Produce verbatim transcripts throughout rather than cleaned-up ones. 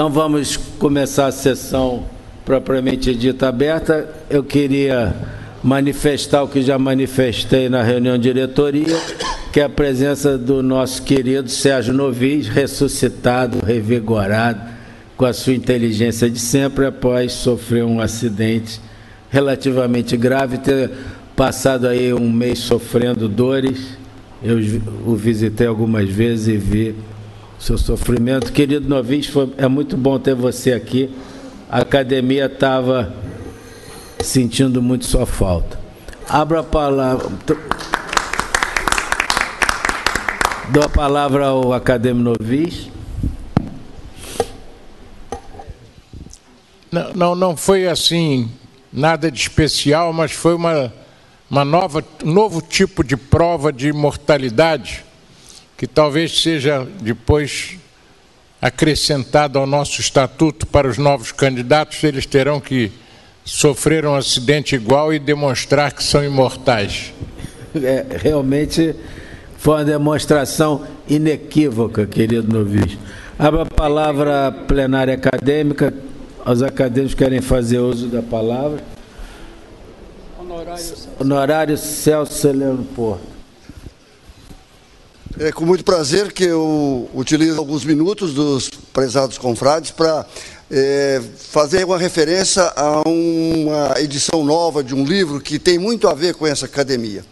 Então vamos começar a sessão propriamente dita aberta. Eu queria manifestar o que já manifestei na reunião de diretoria, que é a presença do nosso querido Sérgio Novis, ressuscitado, revigorado, com a sua inteligência de sempre, após sofrer um acidente relativamente grave, ter passado aí um mês sofrendo dores. Eu o visitei algumas vezes e vi seu sofrimento. Querido Novis, foi, é muito bom ter você aqui. A academia estava sentindo muito sua falta. Abra a palavra. Dou a palavra ao acadêmico Novis. Não, não, não foi assim nada de especial, mas foi uma, uma nova, novo tipo de prova de mortalidade, que talvez seja depois acrescentado ao nosso estatuto para os novos candidatos. Eles terão que sofrer um acidente igual e demonstrar que são imortais. É, realmente foi uma demonstração inequívoca, querido Novis. Abra a palavra à plenária acadêmica. Os acadêmicos querem fazer uso da palavra. Honorário Celso, Honorário Celso Leandro Porto. É com muito prazer que eu utilizo alguns minutos dos prezados confrades para é, fazer uma referência a uma edição nova de um livro que tem muito a ver com essa academia.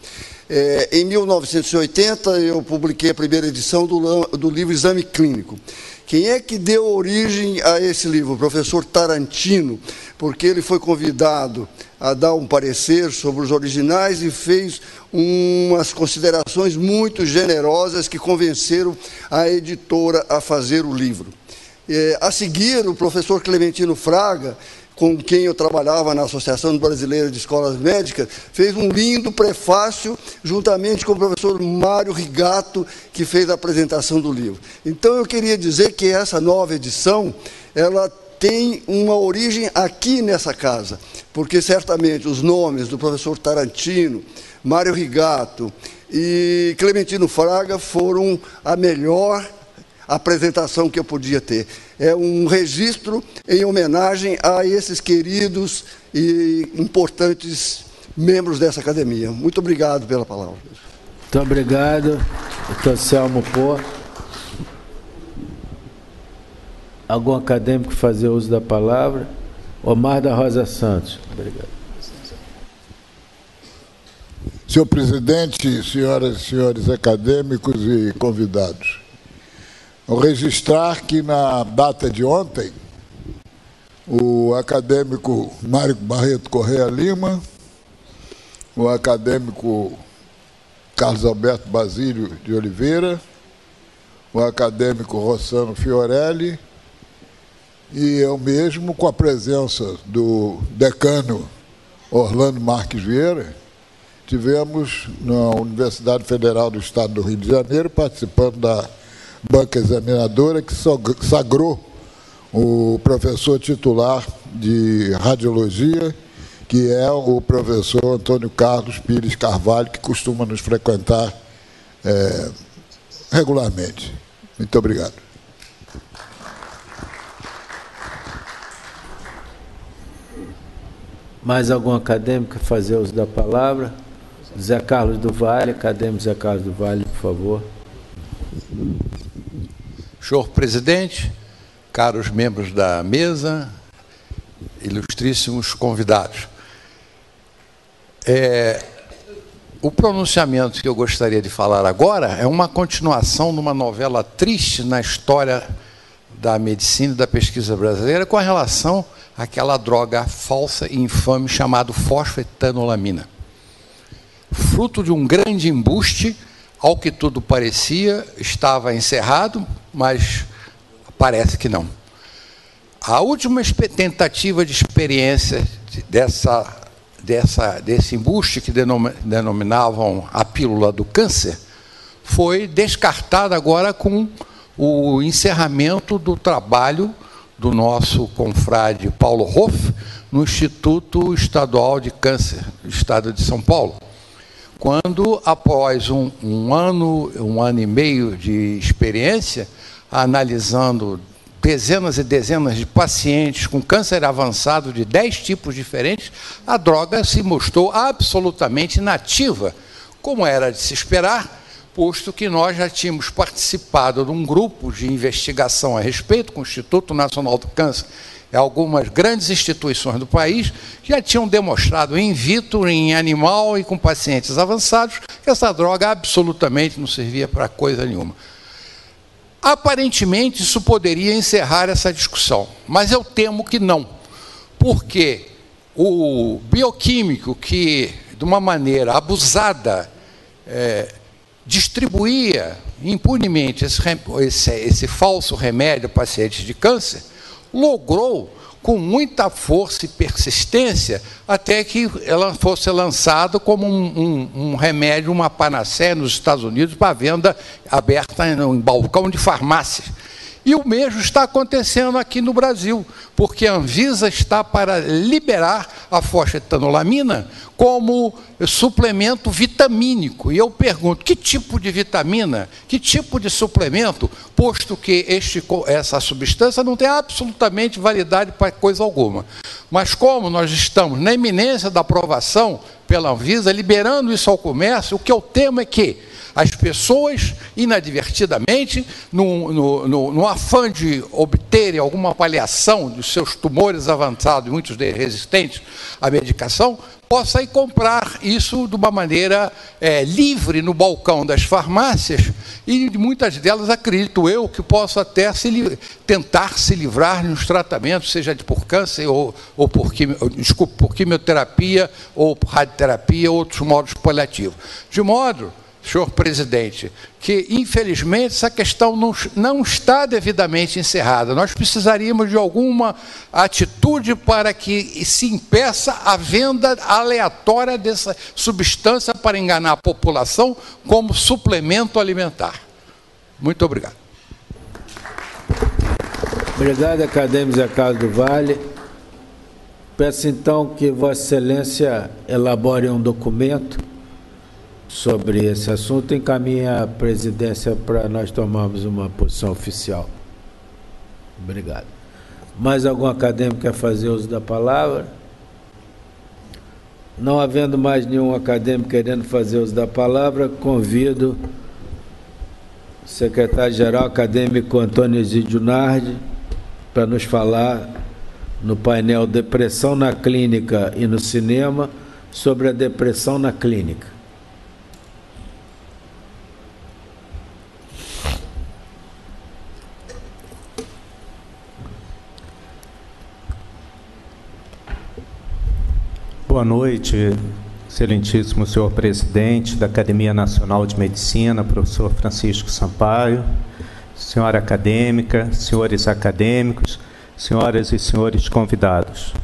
É, em mil novecentos e oitenta, eu publiquei a primeira edição do, do livro Exame Clínico. Quem é que deu origem a esse livro? O professor Tarantino, porque ele foi convidado a dar um parecer sobre os originais e fez umas considerações muito generosas que convenceram a editora a fazer o livro. É, a seguir, o professor Clementino Fraga, com quem eu trabalhava na Associação Brasileira de Escolas Médicas, fez um lindo prefácio juntamente com o professor Mário Rigato, que fez a apresentação do livro. Então, eu queria dizer que essa nova edição, ela tem uma origem aqui nessa casa, porque certamente os nomes do professor Tarantino, Mário Rigato e Clementino Fraga foram a melhor apresentação que eu podia ter. É um registro em homenagem a esses queridos e importantes membros dessa academia. Muito obrigado pela palavra. Muito obrigado, doutor Selmo Pó. Algum acadêmico fazer uso da palavra? Omar da Rosa Santos. Obrigado. Senhor presidente, senhoras e senhores acadêmicos e convidados, ao registrar que na data de ontem, o acadêmico Mário Barreto Corrêa Lima, o acadêmico Carlos Alberto Basílio de Oliveira, o acadêmico Rossano Fiorelli e eu mesmo, com a presença do decano Orlando Marques Vieira, tivemos na Universidade Federal do Estado do Rio de Janeiro, participando da banca examinadora que sagrou o professor titular de radiologia, que é o professor Antônio Carlos Pires Carvalho, que costuma nos frequentar é, regularmente. Muito obrigado. Mais algum acadêmico fazer uso da palavra? Zé Carlos do Vale, acadêmico Zé Carlos do Vale, por favor. Senhor presidente, caros membros da mesa, ilustríssimos convidados, é, o pronunciamento que eu gostaria de falar agora é uma continuação de uma novela triste na história da medicina e da pesquisa brasileira com relação àquela droga falsa e infame chamada fosfetanolamina. Fruto de um grande embuste, ao que tudo parecia, estava encerrado, mas parece que não. A última tentativa de experiência dessa, dessa, desse embuste que denominavam a pílula do câncer foi descartada agora com o encerramento do trabalho do nosso confrade Paulo Hoff no Instituto Estadual de Câncer, do Estado de São Paulo, quando, após um, um ano, um ano e meio de experiência, analisando dezenas e dezenas de pacientes com câncer avançado de dez tipos diferentes, a droga se mostrou absolutamente inativa, como era de se esperar, posto que nós já tínhamos participado de um grupo de investigação a respeito, com o Instituto Nacional do Câncer, e algumas grandes instituições do país já tinham demonstrado in vitro, em animal e com pacientes avançados, que essa droga absolutamente não servia para coisa nenhuma. Aparentemente, isso poderia encerrar essa discussão, mas eu temo que não, porque o bioquímico que, de uma maneira abusada, é, distribuía impunemente esse, esse, esse falso remédio a pacientes de câncer, logrou com muita força e persistência até que ela fosse lançada como um, um, um remédio, uma panaceia nos Estados Unidos para venda aberta em balcão de farmácia. E o mesmo está acontecendo aqui no Brasil, porque a Anvisa está para liberar a fosfetanolamina como suplemento vitamínico. E eu pergunto, que tipo de vitamina, que tipo de suplemento, posto que este, essa substância não tem absolutamente validade para coisa alguma. Mas como nós estamos na iminência da aprovação pela Anvisa, liberando isso ao comércio, o que eu temo é que as pessoas, inadvertidamente, no, no, no, no afã de obterem alguma paliação dos seus tumores avançados, muitos deles resistentes à medicação, possam ir comprar isso de uma maneira é, livre no balcão das farmácias, e muitas delas, acredito eu, que possam até se, tentar se livrar nos tratamentos, seja de por câncer ou, ou por, quimio, desculpa, por quimioterapia ou por radioterapia ou outros modos paliativos. De modo, senhor presidente, que, infelizmente, essa questão não, não está devidamente encerrada. Nós precisaríamos de alguma atitude para que se impeça a venda aleatória dessa substância para enganar a população como suplemento alimentar. Muito obrigado. Obrigado, acadêmico Zé Carlos do Vale. Peço, então, que Vossa Excelência elabore um documento sobre esse assunto, encaminha a presidência para nós tomarmos uma posição oficial. Obrigado. Mais algum acadêmico quer fazer uso da palavra? Não havendo mais nenhum acadêmico querendo fazer uso da palavra, convido o secretário-geral acadêmico Antônio Egídio Nardi para nos falar no painel Depressão na Clínica e no Cinema sobre a depressão na clínica. Boa noite, excelentíssimo senhor presidente da Academia Nacional de Medicina, professor Francisco Sampaio, senhora acadêmica, senhores acadêmicos, senhoras e senhores convidados.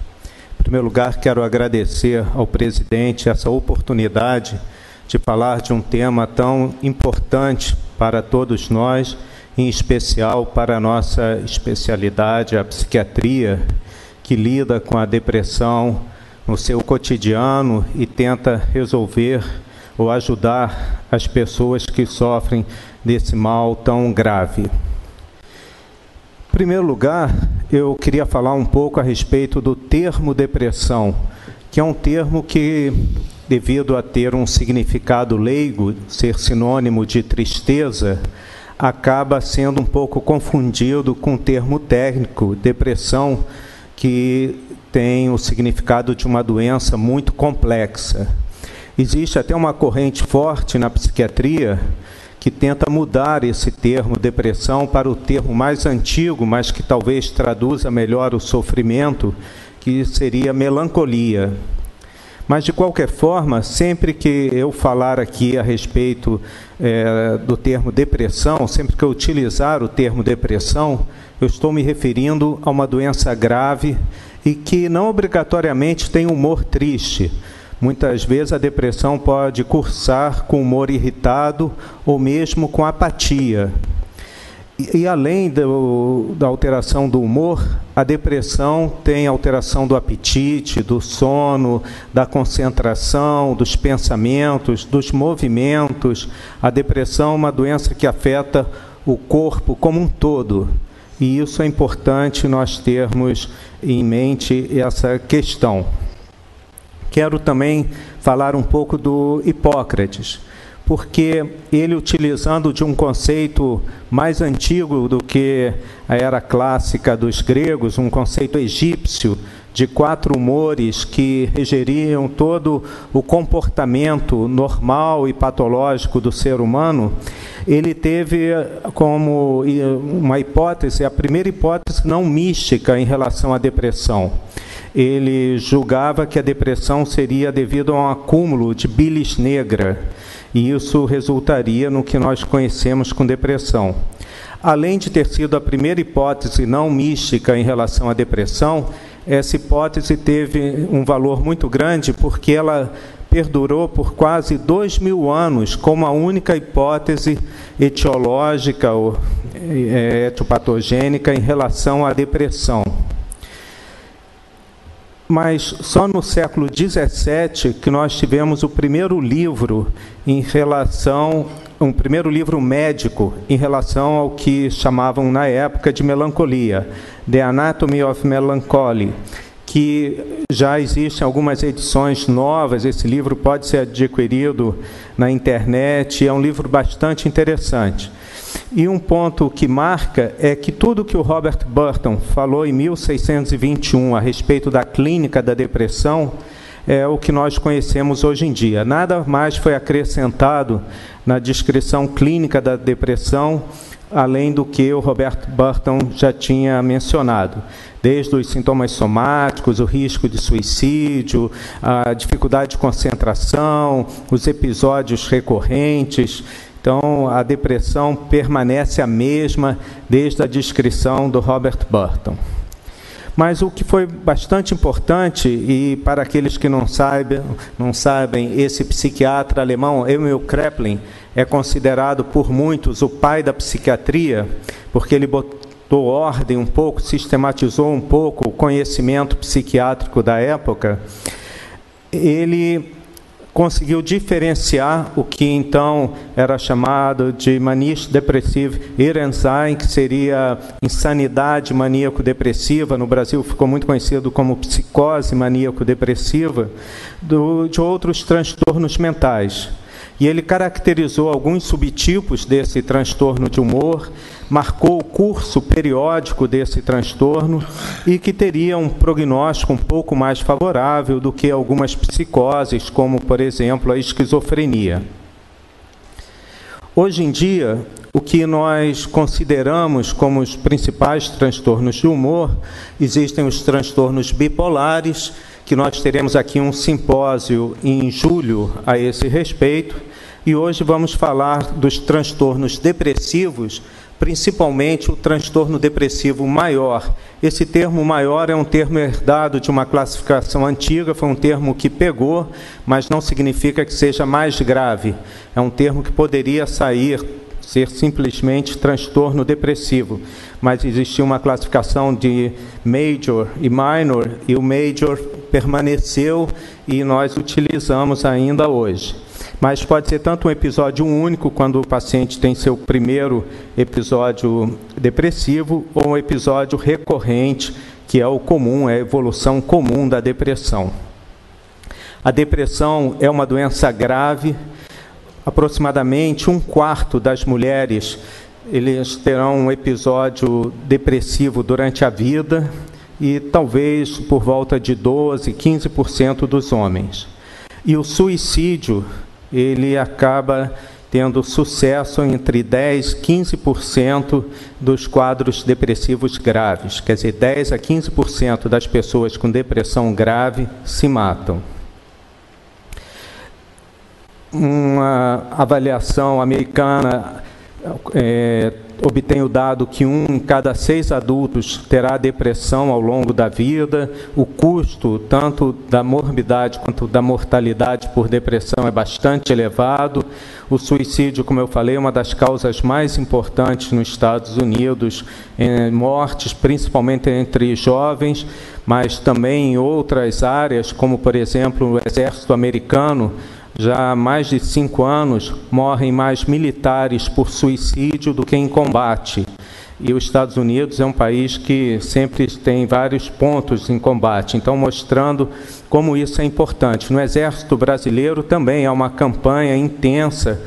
Em primeiro lugar, quero agradecer ao presidente essa oportunidade de falar de um tema tão importante para todos nós, em especial para a nossa especialidade, a psiquiatria, que lida com a depressão no seu cotidiano e tenta resolver ou ajudar as pessoas que sofrem desse mal tão grave. Em primeiro lugar, eu queria falar um pouco a respeito do termo depressão, que é um termo que, devido a ter um significado leigo, ser sinônimo de tristeza, acaba sendo um pouco confundido com o termo técnico, depressão, que tem o significado de uma doença muito complexa. Existe até uma corrente forte na psiquiatria que tenta mudar esse termo depressão para o termo mais antigo, mas que talvez traduza melhor o sofrimento, que seria melancolia. Mas, de qualquer forma, sempre que eu falar aqui a respeito é, do termo depressão, sempre que eu utilizar o termo depressão, eu estou me referindo a uma doença grave e que não obrigatoriamente tem humor triste. Muitas vezes a depressão pode cursar com humor irritado ou mesmo com apatia. E, e além do, da alteração do humor, a depressão tem alteração do apetite, do sono, da concentração, dos pensamentos, dos movimentos. A depressão é uma doença que afeta o corpo como um todo. e isso é importante nós termos em mente essa questão. Quero também falar um pouco do Hipócrates, porque ele, utilizando de um conceito mais antigo do que a era clássica dos gregos, um conceito egípcio de quatro humores que regeriam todo o comportamento normal e patológico do ser humano, ele teve como uma hipótese, a primeira hipótese não mística em relação à depressão. Ele julgava que a depressão seria devido a um acúmulo de bilis negra, e isso resultaria no que nós conhecemos com depressão. Além de ter sido a primeira hipótese não mística em relação à depressão, essa hipótese teve um valor muito grande porque ela perdurou por quase dois mil anos como a única hipótese etiológica ou etiopatogênica em relação à depressão. Mas só no século dezessete que nós tivemos o primeiro livro em relação, um primeiro livro médico em relação ao que chamavam na época de melancolia, The Anatomy of Melancholy, que já existem algumas edições novas. Esse livro pode ser adquirido na internet, é um livro bastante interessante. E um ponto que marca é que tudo que o Robert Burton falou em mil seiscentos e vinte e um a respeito da clínica da depressão é o que nós conhecemos hoje em dia. Nada mais foi acrescentado na descrição clínica da depressão, além do que o Robert Burton já tinha mencionado, desde os sintomas somáticos, o risco de suicídio, a dificuldade de concentração, os episódios recorrentes. Então, a depressão permanece a mesma desde a descrição do Robert Burton. Mas o que foi bastante importante, e para aqueles que não saibam, não sabem, esse psiquiatra alemão, Emil Kraepelin, é considerado por muitos o pai da psiquiatria, porque ele botou ordem um pouco, sistematizou um pouco o conhecimento psiquiátrico da época. Ele conseguiu diferenciar o que então era chamado de manisch depressiv Irrensein, que seria insanidade maníaco-depressiva, no Brasil ficou muito conhecido como psicose maníaco-depressiva, de outros transtornos mentais. E ele caracterizou alguns subtipos desse transtorno de humor, marcou o curso periódico desse transtorno e que teria um prognóstico um pouco mais favorável do que algumas psicoses, como, por exemplo, a esquizofrenia. Hoje em dia, o que nós consideramos como os principais transtornos de humor, existem os transtornos bipolares, que nós teremos aqui um simpósio em julho a esse respeito, e hoje vamos falar dos transtornos depressivos, principalmente o transtorno depressivo maior. Esse termo maior é um termo herdado de uma classificação antiga, foi um termo que pegou, mas não significa que seja mais grave. É um termo que poderia sair, ser simplesmente transtorno depressivo, mas existia uma classificação de major e minor, e o major permaneceu e nós utilizamos ainda hoje. Mas pode ser tanto um episódio único, quando o paciente tem seu primeiro episódio depressivo, ou um episódio recorrente, que é o comum, é a evolução comum da depressão. A depressão é uma doença grave. Aproximadamente um quarto das mulheres eles terão um episódio depressivo durante a vida e talvez por volta de doze, quinze por cento dos homens. E o suicídio, ele acaba tendo sucesso entre dez, quinze por cento dos quadros depressivos graves. Quer dizer, dez a quinze por cento das pessoas com depressão grave se matam. Uma avaliação americana é, obtém o dado que um em cada seis adultos terá depressão ao longo da vida. O custo, tanto da morbidade quanto da mortalidade por depressão, é bastante elevado. O suicídio, como eu falei, é uma das causas mais importantes nos Estados Unidos, em mortes, principalmente entre jovens, mas também em outras áreas, como, por exemplo, o exército americano. Já há mais de cinco anos morrem mais militares por suicídio do que em combate. e os Estados Unidos é um país que sempre tem vários pontos em combate, então mostrando como isso é importante. No Exército Brasileiro também há uma campanha intensa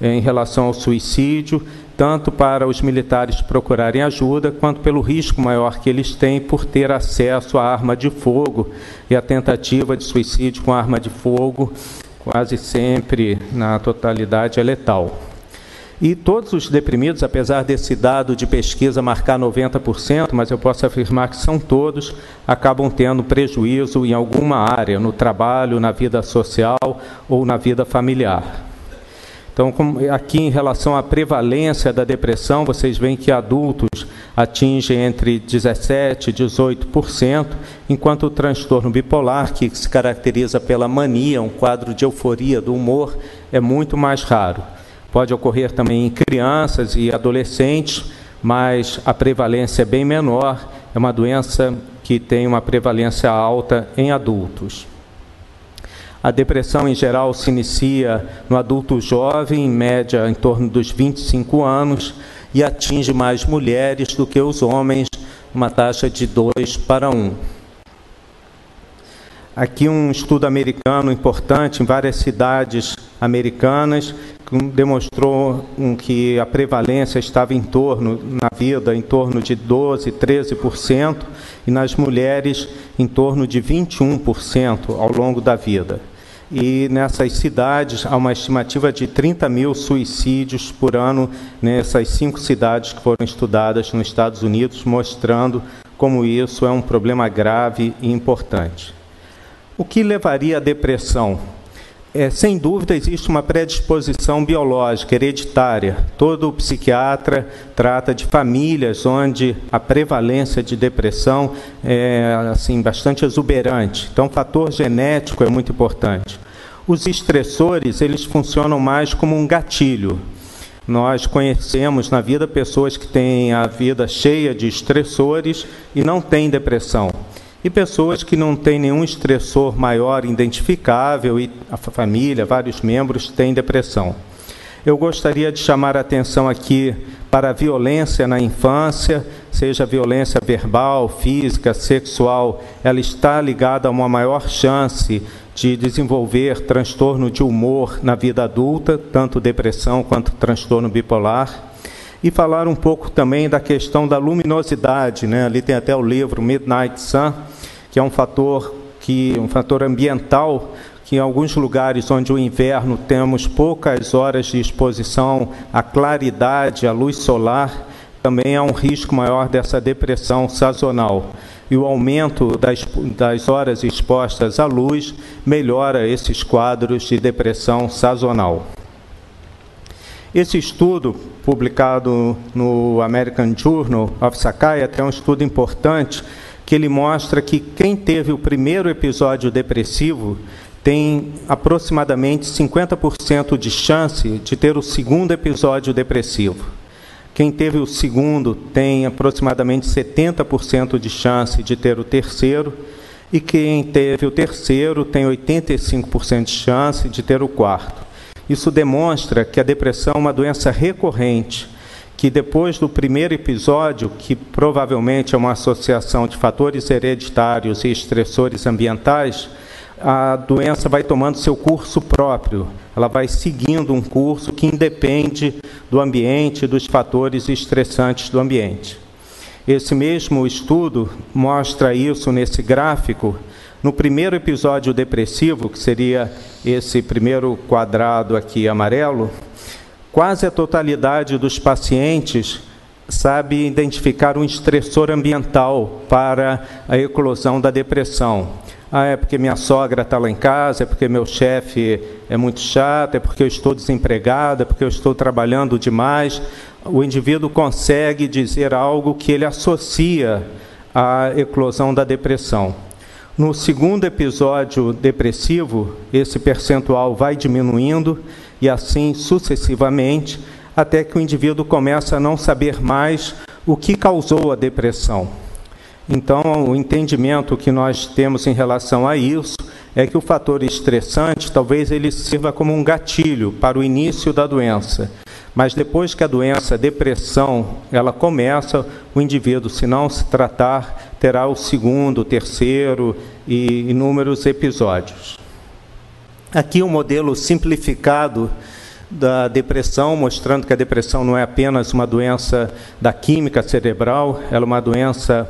em relação ao suicídio, tanto para os militares procurarem ajuda, quanto pelo risco maior que eles têm por ter acesso à arma de fogo, e a tentativa de suicídio com arma de fogo quase sempre, na totalidade, é letal. E todos os deprimidos, apesar desse dado de pesquisa marcar noventa por cento, mas eu posso afirmar que são todos, acabam tendo prejuízo em alguma área, no trabalho, na vida social ou na vida familiar. Então, aqui em relação à prevalência da depressão, vocês veem que adultos atingem entre dezessete por cento e dezoito por cento, enquanto o transtorno bipolar, que se caracteriza pela mania, um quadro de euforia do humor, é muito mais raro. Pode ocorrer também em crianças e adolescentes, mas a prevalência é bem menor, é uma doença que tem uma prevalência alta em adultos. A depressão, em geral, se inicia no adulto jovem, em média em torno dos vinte e cinco anos, e atinge mais mulheres do que os homens, uma taxa de dois para um. Aqui um estudo americano importante, em várias cidades americanas, que demonstrou que a prevalência estava em torno, na vida, em torno de doze por cento, treze por cento, e nas mulheres, em torno de vinte e um por cento ao longo da vida. E nessas cidades há uma estimativa de trinta mil suicídios por ano nessas cinco cidades que foram estudadas nos Estados Unidos, mostrando como isso é um problema grave e importante. O que levaria à depressão? É, sem dúvida, existe uma predisposição biológica, hereditária. Todo psiquiatra trata de famílias onde a prevalência de depressão é assim, bastante exuberante. Então, o fator genético é muito importante. Os estressores, eles funcionam mais como um gatilho. Nós conhecemos na vida pessoas que têm a vida cheia de estressores e não têm depressão. E pessoas que não têm nenhum estressor maior identificável e a família, vários membros, têm depressão. Eu gostaria de chamar a atenção aqui para a violência na infância, seja violência verbal, física, sexual, ela está ligada a uma maior chance de desenvolver transtorno de humor na vida adulta, tanto depressão quanto transtorno bipolar. E falar um pouco também da questão da luminosidade, né? Ali tem até o livro Midnight Sun, que é um fator, que, um fator ambiental, que em alguns lugares onde o inverno temos poucas horas de exposição à claridade, à luz solar, também há um risco maior dessa depressão sazonal. E o aumento das, das horas expostas à luz melhora esses quadros de depressão sazonal. Esse estudo, publicado no American Journal of Psychiatry, é um estudo importante que ele mostra que quem teve o primeiro episódio depressivo tem aproximadamente cinquenta por cento de chance de ter o segundo episódio depressivo. Quem teve o segundo tem aproximadamente setenta por cento de chance de ter o terceiro, e quem teve o terceiro tem oitenta e cinco por cento de chance de ter o quarto. Isso demonstra que a depressão é uma doença recorrente, que depois do primeiro episódio, que provavelmente é uma associação de fatores hereditários e estressores ambientais, a doença vai tomando seu curso próprio. Ela vai seguindo um curso que independe do ambiente, dos fatores estressantes do ambiente. Esse mesmo estudo mostra isso nesse gráfico. No primeiro episódio depressivo, que seria esse primeiro quadrado aqui amarelo, quase a totalidade dos pacientes sabe identificar um estressor ambiental para a eclosão da depressão. Ah, é porque minha sogra está lá em casa, é porque meu chefe é muito chato, é porque eu estou desempregado, é porque eu estou trabalhando demais. O indivíduo consegue dizer algo que ele associa à eclosão da depressão. No segundo episódio depressivo, esse percentual vai diminuindo e assim sucessivamente, até que o indivíduo começa a não saber mais o que causou a depressão. Então, o entendimento que nós temos em relação a isso é que o fator estressante, talvez ele sirva como um gatilho para o início da doença, Mas depois que a doença, a depressão, ela começa, o indivíduo, se não se tratar, terá o segundo, o terceiro e inúmeros episódios. Aqui um modelo simplificado da depressão, mostrando que a depressão não é apenas uma doença da química cerebral, ela é uma doença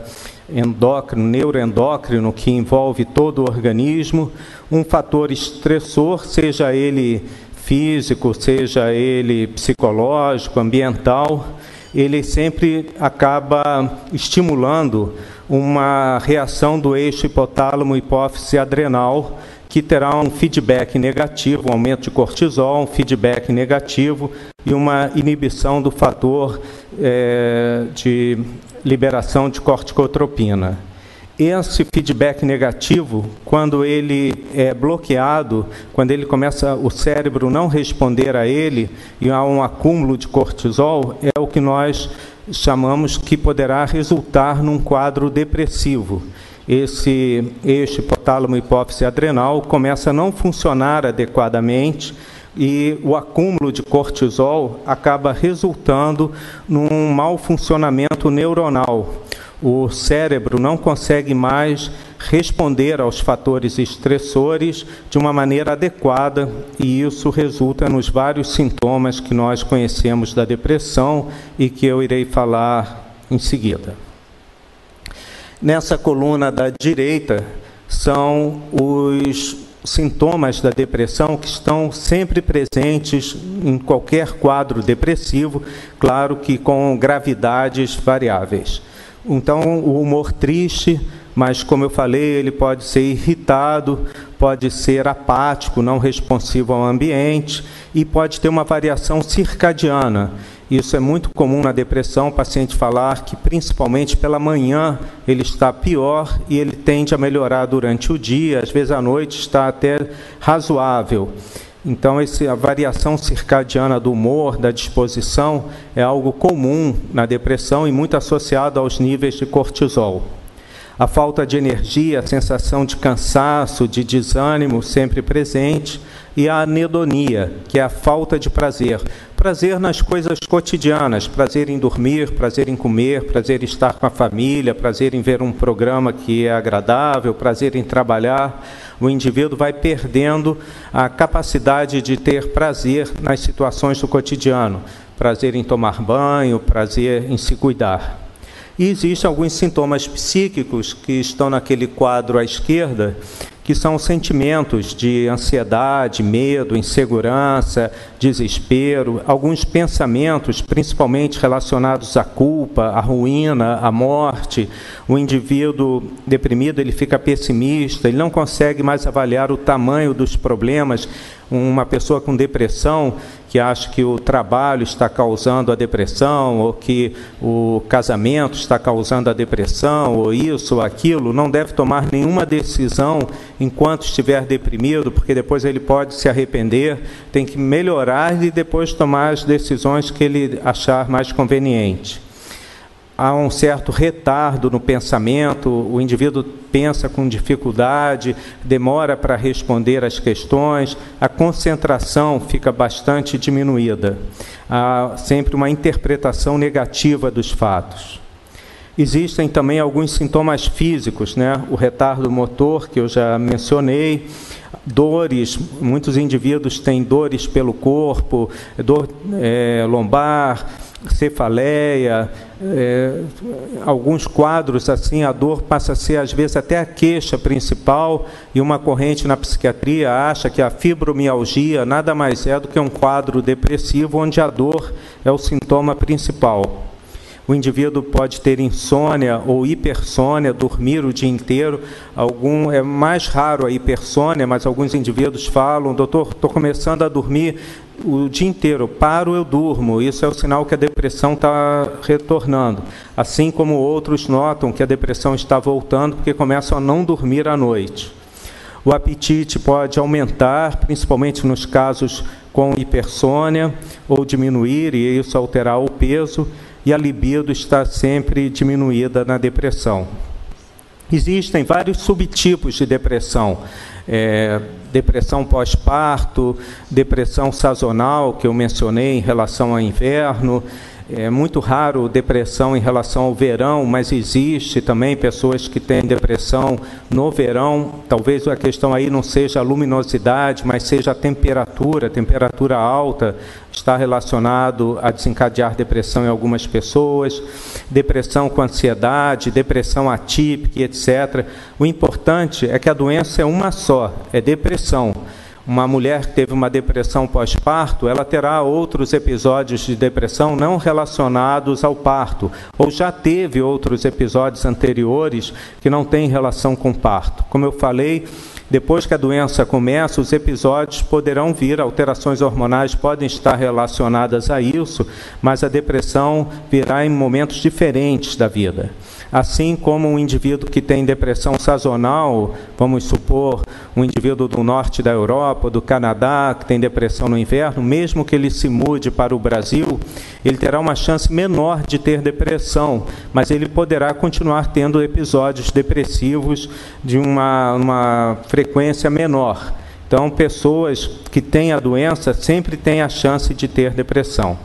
endócrino, neuroendócrino, que envolve todo o organismo, um fator estressor, seja ele físico, seja ele psicológico, ambiental, ele sempre acaba estimulando uma reação do eixo hipotálamo-hipófise-adrenal, que terá um feedback negativo, um aumento de cortisol, um feedback negativo e uma inibição do fator é, de liberação de corticotropina. Esse feedback negativo, quando ele é bloqueado, quando ele começa o cérebro não responder a ele e há um acúmulo de cortisol, é o que nós chamamos que poderá resultar num quadro depressivo. Esse eixo hipotálamo hipófise adrenal começa a não funcionar adequadamente e o acúmulo de cortisol acaba resultando num mau funcionamento neuronal. O cérebro não consegue mais responder aos fatores estressores de uma maneira adequada e isso resulta nos vários sintomas que nós conhecemos da depressão e que eu irei falar em seguida. Nessa coluna da direita são os sintomas da depressão que estão sempre presentes em qualquer quadro depressivo, claro que com gravidades variáveis. Então, o humor triste, mas como eu falei, ele pode ser irritado, pode ser apático, não responsivo ao ambiente e pode ter uma variação circadiana. Isso é muito comum na depressão, o paciente falar que, principalmente pela manhã, ele está pior e ele tende a melhorar durante o dia, às vezes à noite está até razoável. Então, a variação circadiana do humor, da disposição, é algo comum na depressão e muito associado aos níveis de cortisol. A falta de energia, a sensação de cansaço, de desânimo sempre presente, e a anedonia, que é a falta de prazer. Prazer nas coisas cotidianas, prazer em dormir, prazer em comer, prazer em estar com a família, prazer em ver um programa que é agradável, prazer em trabalhar. O indivíduo vai perdendo a capacidade de ter prazer nas situações do cotidiano. Prazer em tomar banho, prazer em se cuidar. E existem alguns sintomas psíquicos que estão naquele quadro à esquerda, que são sentimentos de ansiedade, medo, insegurança, desespero, alguns pensamentos, principalmente relacionados à culpa, à ruína, à morte. O indivíduo deprimido, ele fica pessimista, ele não consegue mais avaliar o tamanho dos problemas. Uma pessoa com depressão, que acha que o trabalho está causando a depressão, ou que o casamento está causando a depressão, ou isso ou aquilo, não deve tomar nenhuma decisão enquanto estiver deprimido, porque depois ele pode se arrepender, tem que melhorar e depois tomar as decisões que ele achar mais conveniente. Há um certo retardo no pensamento, o indivíduo pensa com dificuldade, demora para responder às questões, a concentração fica bastante diminuída. Há sempre uma interpretação negativa dos fatos. Existem também alguns sintomas físicos, né? O retardo motor, que eu já mencionei, dores, muitos indivíduos têm dores pelo corpo, dor é, lombar, cefaleia, é, alguns quadros assim, a dor passa a ser às vezes até a queixa principal e uma corrente na psiquiatria acha que a fibromialgia nada mais é do que um quadro depressivo onde a dor é o sintoma principal. O indivíduo pode ter insônia ou hipersônia, dormir o dia inteiro. Algum, é mais raro a hipersônia, mas alguns indivíduos falam, doutor, estou começando a dormir o dia inteiro, paro, eu durmo. Isso é o sinal que a depressão está retornando. Assim como outros notam que a depressão está voltando, porque começam a não dormir à noite. O apetite pode aumentar, principalmente nos casos com hipersônia, ou diminuir, e isso alterar o peso. E a libido está sempre diminuída na depressão. Existem vários subtipos de depressão. É, depressão pós-parto, depressão sazonal, que eu mencionei em relação ao inverno. É muito raro depressão em relação ao verão, mas existe também pessoas que têm depressão no verão. Talvez a questão aí não seja a luminosidade, mas seja a temperatura. Temperatura alta está relacionado a desencadear depressão em algumas pessoas. Depressão com ansiedade, depressão atípica, etcétera. O importante é que a doença é uma só, é depressão. Uma mulher que teve uma depressão pós-parto, ela terá outros episódios de depressão não relacionados ao parto, ou já teve outros episódios anteriores que não têm relação com parto. Como eu falei, depois que a doença começa, os episódios poderão vir, alterações hormonais podem estar relacionadas a isso, mas a depressão virá em momentos diferentes da vida. Assim como um indivíduo que tem depressão sazonal, vamos supor, um indivíduo do norte da Europa, do Canadá, que tem depressão no inverno, mesmo que ele se mude para o Brasil, ele terá uma chance menor de ter depressão, mas ele poderá continuar tendo episódios depressivos de uma, uma frequência menor. Então, pessoas que têm a doença sempre têm a chance de ter depressão.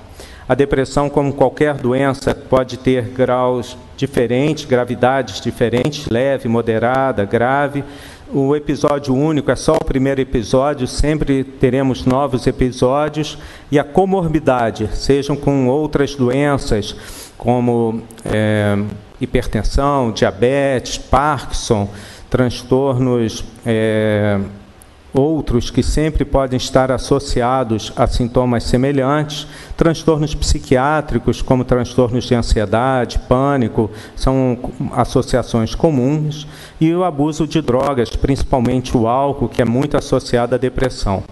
A depressão, como qualquer doença, pode ter graus diferentes, gravidades diferentes, leve, moderada, grave. O episódio único é só o primeiro episódio, sempre teremos novos episódios. E a comorbidade, sejam com outras doenças, como é, hipertensão, diabetes, Parkinson, transtornos é, outros que sempre podem estar associados a sintomas semelhantes, transtornos psiquiátricos, como transtornos de ansiedade, pânico, são associações comuns, e o abuso de drogas, principalmente o álcool, que é muito associado à depressão.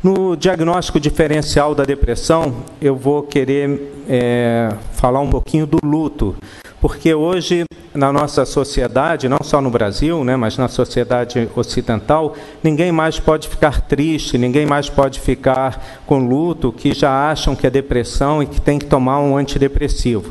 No diagnóstico diferencial da depressão, eu vou querer é, falar um pouquinho do luto, porque hoje, na nossa sociedade, não só no Brasil, né, mas na sociedade ocidental, ninguém mais pode ficar triste, ninguém mais pode ficar com luto, que já acham que é depressão e que tem que tomar um antidepressivo.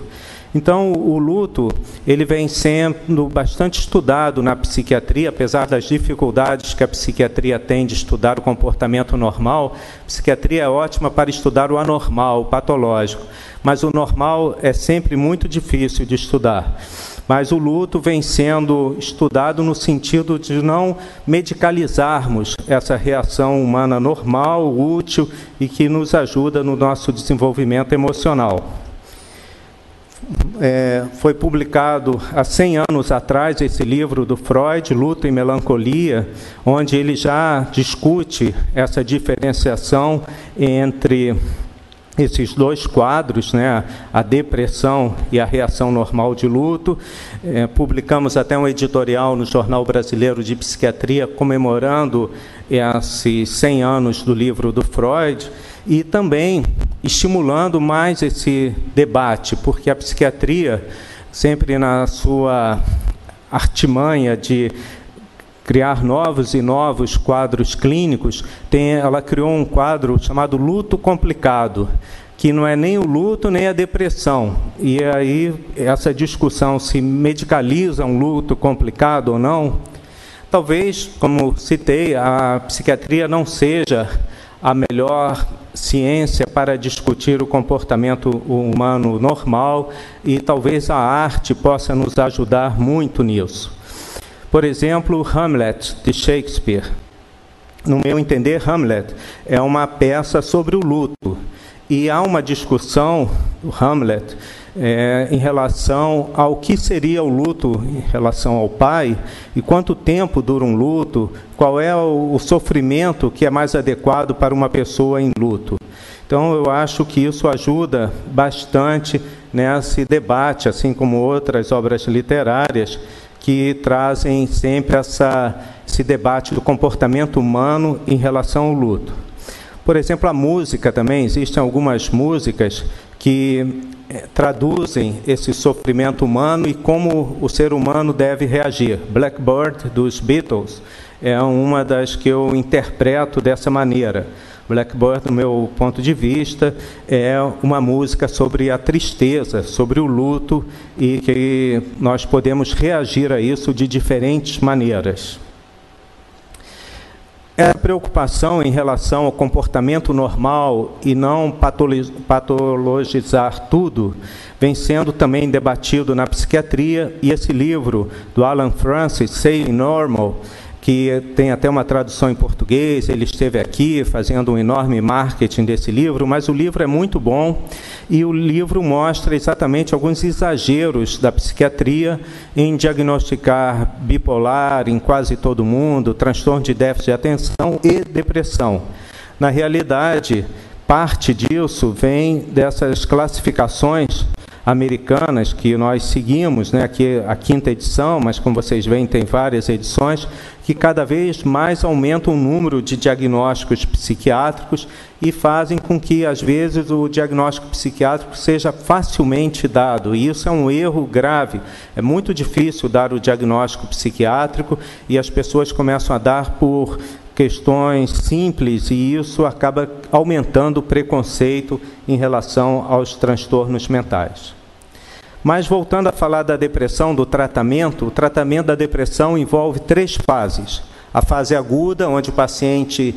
Então, o luto, ele vem sendo bastante estudado na psiquiatria, apesar das dificuldades que a psiquiatria tem de estudar o comportamento normal. A psiquiatria é ótima para estudar o anormal, o patológico, mas o normal é sempre muito difícil de estudar. Mas o luto vem sendo estudado no sentido de não medicalizarmos essa reação humana normal, útil e que nos ajuda no nosso desenvolvimento emocional. É, foi publicado há cem anos atrás esse livro do Freud, Luto e Melancolia, onde ele já discute essa diferenciação entre esses dois quadros, né, a depressão e a reação normal de luto. É, publicamos até um editorial no Jornal Brasileiro de Psiquiatria comemorando esses cem anos do livro do Freud e também estimulando mais esse debate, porque a psiquiatria, sempre na sua artimanha de criar novos e novos quadros clínicos, tem, ela criou um quadro chamado luto complicado, que não é nem o luto nem a depressão. E aí essa discussão se medicaliza um luto complicado ou não, talvez, como citei, a psiquiatria não seja a melhor ciência para discutir o comportamento humano normal e talvez a arte possa nos ajudar muito nisso. Por exemplo, Hamlet, de Shakespeare. No meu entender, Hamlet é uma peça sobre o luto. E há uma discussão do Hamlet é, em relação ao que seria o luto em relação ao pai, e quanto tempo dura um luto, qual é o, o sofrimento que é mais adequado para uma pessoa em luto. Então, eu acho que isso ajuda bastante nesse debate, assim como outras obras literárias, que trazem sempre essa, esse debate do comportamento humano em relação ao luto. Por exemplo, a música também, existem algumas músicas que traduzem esse sofrimento humano e como o ser humano deve reagir. Blackbird, dos Beatles, é uma das que eu interpreto dessa maneira. Blackbird, do meu ponto de vista, é uma música sobre a tristeza, sobre o luto, e que nós podemos reagir a isso de diferentes maneiras. Essa preocupação em relação ao comportamento normal e não patologizar tudo vem sendo também debatido na psiquiatria, e esse livro do Alan Francis, Saying Normal, que tem até uma tradução em português, ele esteve aqui fazendo um enorme marketing desse livro, mas o livro é muito bom, e o livro mostra exatamente alguns exageros da psiquiatria em diagnosticar bipolar em quase todo mundo, transtorno de déficit de atenção e depressão. Na realidade, parte disso vem dessas classificações americanas que nós seguimos, né? Aqui a quinta edição, mas como vocês veem tem várias edições, que cada vez mais aumentam o número de diagnósticos psiquiátricos e fazem com que, às vezes, o diagnóstico psiquiátrico seja facilmente dado. E isso é um erro grave. É muito difícil dar o diagnóstico psiquiátrico e as pessoas começam a dar por questões simples, e isso acaba aumentando o preconceito em relação aos transtornos mentais. Mas, voltando a falar da depressão, do tratamento, o tratamento da depressão envolve três fases. A fase aguda, onde o paciente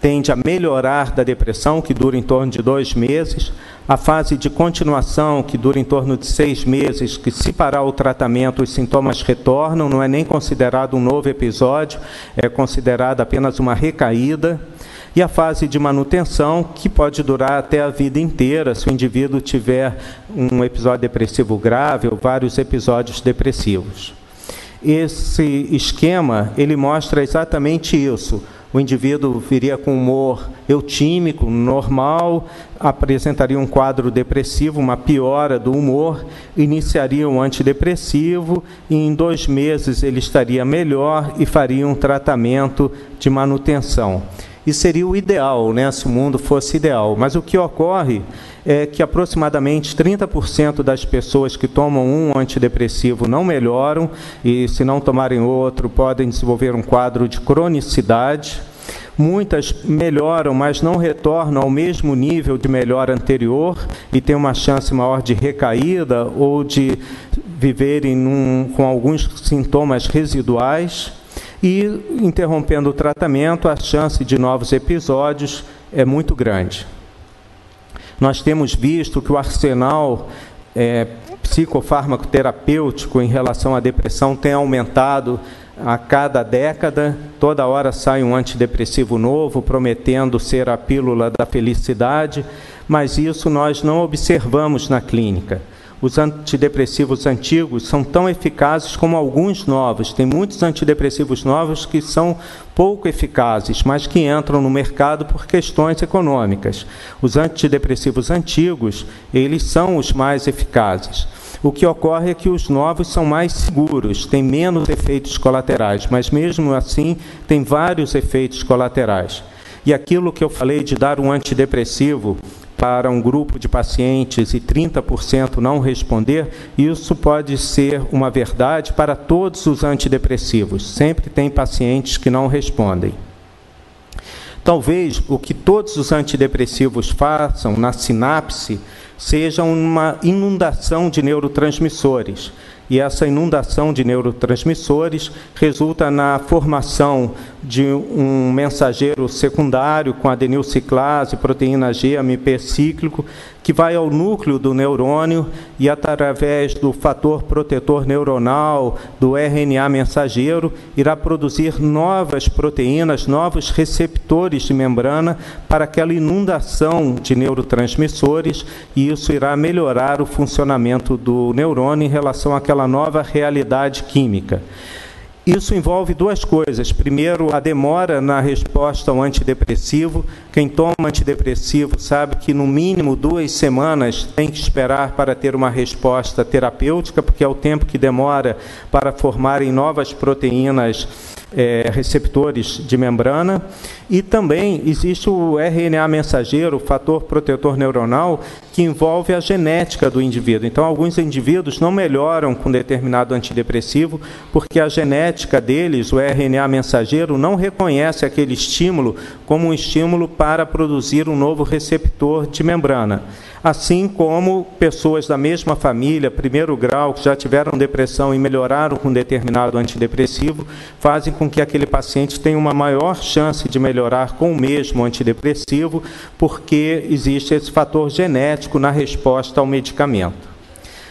tende a melhorar da depressão, que dura em torno de dois meses. A fase de continuação, que dura em torno de seis meses, que se parar o tratamento, os sintomas retornam, não é nem considerado um novo episódio, é considerada apenas uma recaída. E a fase de manutenção, que pode durar até a vida inteira, se o indivíduo tiver um episódio depressivo grave ou vários episódios depressivos. Esse esquema, ele mostra exatamente isso. O indivíduo viria com humor eutímico, normal, apresentaria um quadro depressivo, uma piora do humor, iniciaria um antidepressivo e em dois meses ele estaria melhor e faria um tratamento de manutenção. E seria o ideal, né, se o mundo fosse ideal. Mas o que ocorre é que aproximadamente trinta por cento das pessoas que tomam um antidepressivo não melhoram, e se não tomarem outro podem desenvolver um quadro de cronicidade. Muitas melhoram, mas não retornam ao mesmo nível de melhora anterior e tem uma chance maior de recaída ou de viverem num, com alguns sintomas residuais. E, interrompendo o tratamento, a chance de novos episódios é muito grande. Nós temos visto que o arsenal é, psicofármaco terapêutico em relação à depressão tem aumentado a cada década. Toda hora sai um antidepressivo novo, prometendo ser a pílula da felicidade, mas isso nós não observamos na clínica. Os antidepressivos antigos são tão eficazes como alguns novos. Tem muitos antidepressivos novos que são pouco eficazes, mas que entram no mercado por questões econômicas. Os antidepressivos antigos, eles são os mais eficazes. O que ocorre é que os novos são mais seguros, têm menos efeitos colaterais, mas mesmo assim tem vários efeitos colaterais. E aquilo que eu falei de dar um antidepressivo para um grupo de pacientes e trinta por cento não responder, isso pode ser uma verdade para todos os antidepressivos. Sempre tem pacientes que não respondem. Talvez o que todos os antidepressivos façam na sinapse seja uma inundação de neurotransmissores. E essa inundação de neurotransmissores resulta na formação de um mensageiro secundário com adenilciclase, proteína G, A M P cíclico, que vai ao núcleo do neurônio e, através do fator protetor neuronal, do R N A mensageiro, irá produzir novas proteínas, novos receptores de membrana para aquela inundação de neurotransmissores, e isso irá melhorar o funcionamento do neurônio em relação àquela Pela nova realidade química. Isso envolve duas coisas. Primeiro, a demora na resposta ao antidepressivo. Quem toma antidepressivo sabe que, no mínimo, duas semanas tem que esperar para ter uma resposta terapêutica, porque é o tempo que demora para formarem novas proteínas, é, receptores de membrana. E também existe o R N A mensageiro, o fator protetor neuronal, que envolve a genética do indivíduo. Então, alguns indivíduos não melhoram com determinado antidepressivo porque a genética deles, o R N A mensageiro, não reconhece aquele estímulo como um estímulo para para produzir um novo receptor de membrana, assim como pessoas da mesma família, primeiro grau, que já tiveram depressão e melhoraram com determinado antidepressivo, fazem com que aquele paciente tenha uma maior chance de melhorar com o mesmo antidepressivo, porque existe esse fator genético na resposta ao medicamento.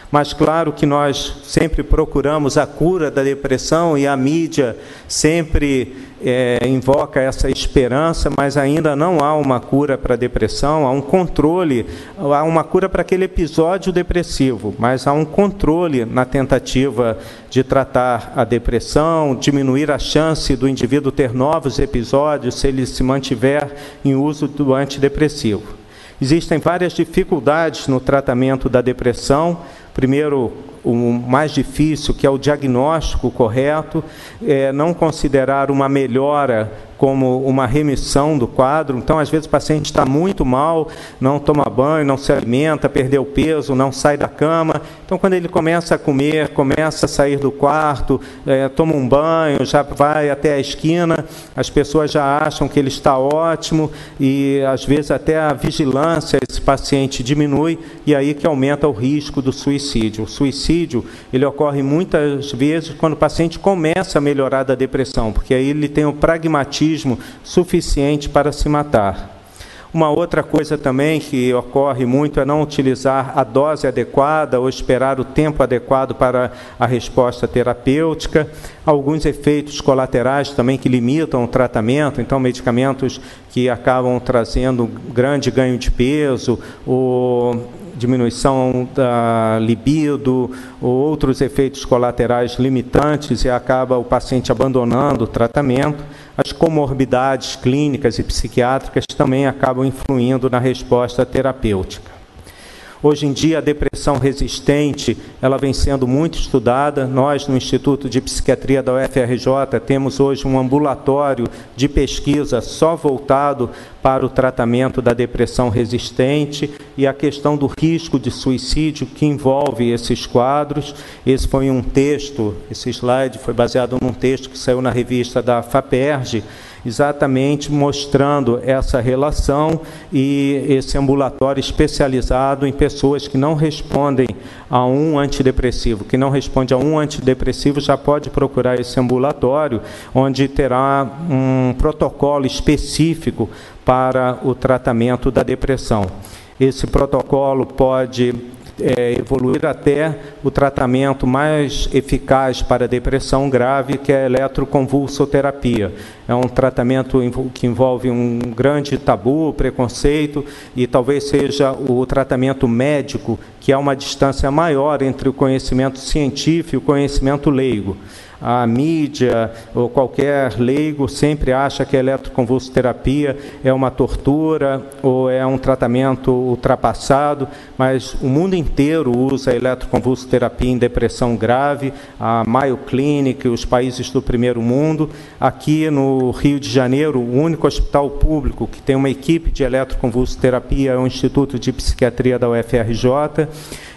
Mas claro que nós sempre procuramos a cura da depressão e a mídia sempre é, invoca essa esperança, mas ainda não há uma cura para a depressão, há um controle, há uma cura para aquele episódio depressivo, mas há um controle na tentativa de tratar a depressão, diminuir a chance do indivíduo ter novos episódios se ele se mantiver em uso do antidepressivo. Existem várias dificuldades no tratamento da depressão. Primeiro, o mais difícil, que é o diagnóstico correto, é não considerar uma melhora como uma remissão do quadro. Então, às vezes, o paciente está muito mal, não toma banho, não se alimenta, perdeu peso, não sai da cama. Então, quando ele começa a comer, começa a sair do quarto, é, toma um banho, já vai até a esquina, as pessoas já acham que ele está ótimo e, às vezes, até a vigilância desse paciente diminui e aí que aumenta o risco do suicídio. O suicídio ele ocorre muitas vezes quando o paciente começa a melhorar da depressão, porque aí ele tem o pragmatismo suficiente para se matar. Uma outra coisa também que ocorre muito é não utilizar a dose adequada ou esperar o tempo adequado para a resposta terapêutica. Alguns efeitos colaterais também que limitam o tratamento, então medicamentos que acabam trazendo grande ganho de peso ou diminuição da libido ou outros efeitos colaterais limitantes e acaba o paciente abandonando o tratamento. As comorbidades clínicas e psiquiátricas também acabam influindo na resposta terapêutica. Hoje em dia, a depressão resistente, ela vem sendo muito estudada. Nós, no Instituto de Psiquiatria da U F R J, temos hoje um ambulatório de pesquisa só voltado para o tratamento da depressão resistente e a questão do risco de suicídio que envolve esses quadros. Esse foi um texto, esse slide foi baseado num texto que saiu na revista da FAPERJ, exatamente mostrando essa relação e esse ambulatório especializado em pessoas que não respondem a um antidepressivo. Quem não responde a um antidepressivo já pode procurar esse ambulatório, onde terá um protocolo específico para o tratamento da depressão. Esse protocolo pode É, evoluir até o tratamento mais eficaz para a depressão grave, que é a eletroconvulsoterapia. É um tratamento que envolve um grande tabu, preconceito, e talvez seja o tratamento médico, que há uma distância maior entre o conhecimento científico e o conhecimento leigo. A mídia ou qualquer leigo sempre acha que a eletroconvulsoterapia é uma tortura ou é um tratamento ultrapassado, mas o mundo inteiro usa a eletroconvulsoterapia em depressão grave, a Mayo Clinic, os países do primeiro mundo. Aqui no Rio de Janeiro, o único hospital público que tem uma equipe de eletroconvulsoterapia é o Instituto de Psiquiatria da U F R J,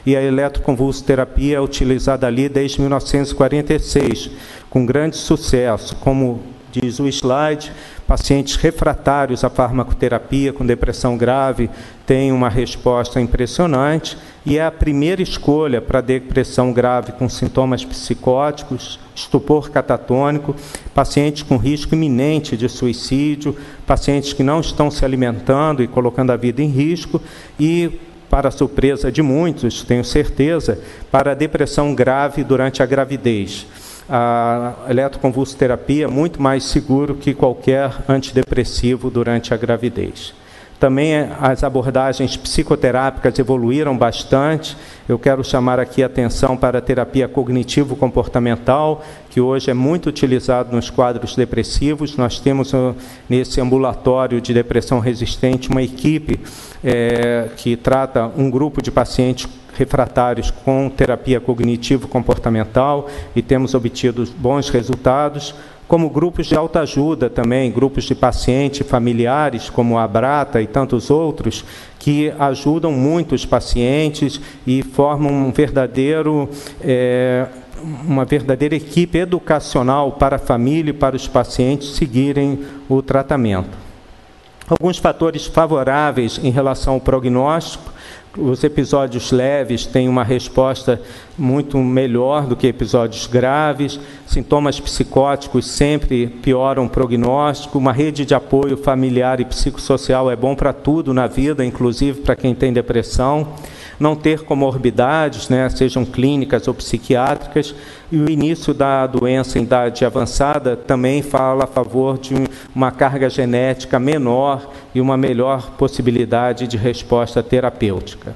e a eletroconvulsoterapia é utilizada ali desde mil novecentos e quarenta e seis, com grande sucesso, como diz o slide. Pacientes refratários à farmacoterapia com depressão grave têm uma resposta impressionante e é a primeira escolha para depressão grave com sintomas psicóticos, estupor catatônico, pacientes com risco iminente de suicídio, pacientes que não estão se alimentando e colocando a vida em risco e, para a surpresa de muitos, tenho certeza, para a depressão grave durante a gravidez. A eletroconvulsoterapia é muito mais seguro que qualquer antidepressivo durante a gravidez. Também as abordagens psicoterápicas evoluíram bastante. Eu quero chamar aqui a atenção para a terapia cognitivo-comportamental, que hoje é muito utilizado nos quadros depressivos. Nós temos nesse ambulatório de depressão resistente uma equipe é, que trata um grupo de pacientes refratários com terapia cognitivo-comportamental e temos obtido bons resultados, como grupos de autoajuda também, grupos de pacientes familiares, como a Brata e tantos outros, que ajudam muito os pacientes e formam um verdadeiro, é, uma verdadeira equipe educacional para a família e para os pacientes seguirem o tratamento. Alguns fatores favoráveis em relação ao prognóstico: os episódios leves têm uma resposta muito melhor do que episódios graves, sintomas psicóticos sempre pioram o prognóstico, uma rede de apoio familiar e psicossocial é bom para tudo na vida, inclusive para quem tem depressão, não ter comorbidades, né, sejam clínicas ou psiquiátricas, e o início da doença em idade avançada também fala a favor de uma carga genética menor e uma melhor possibilidade de resposta terapêutica.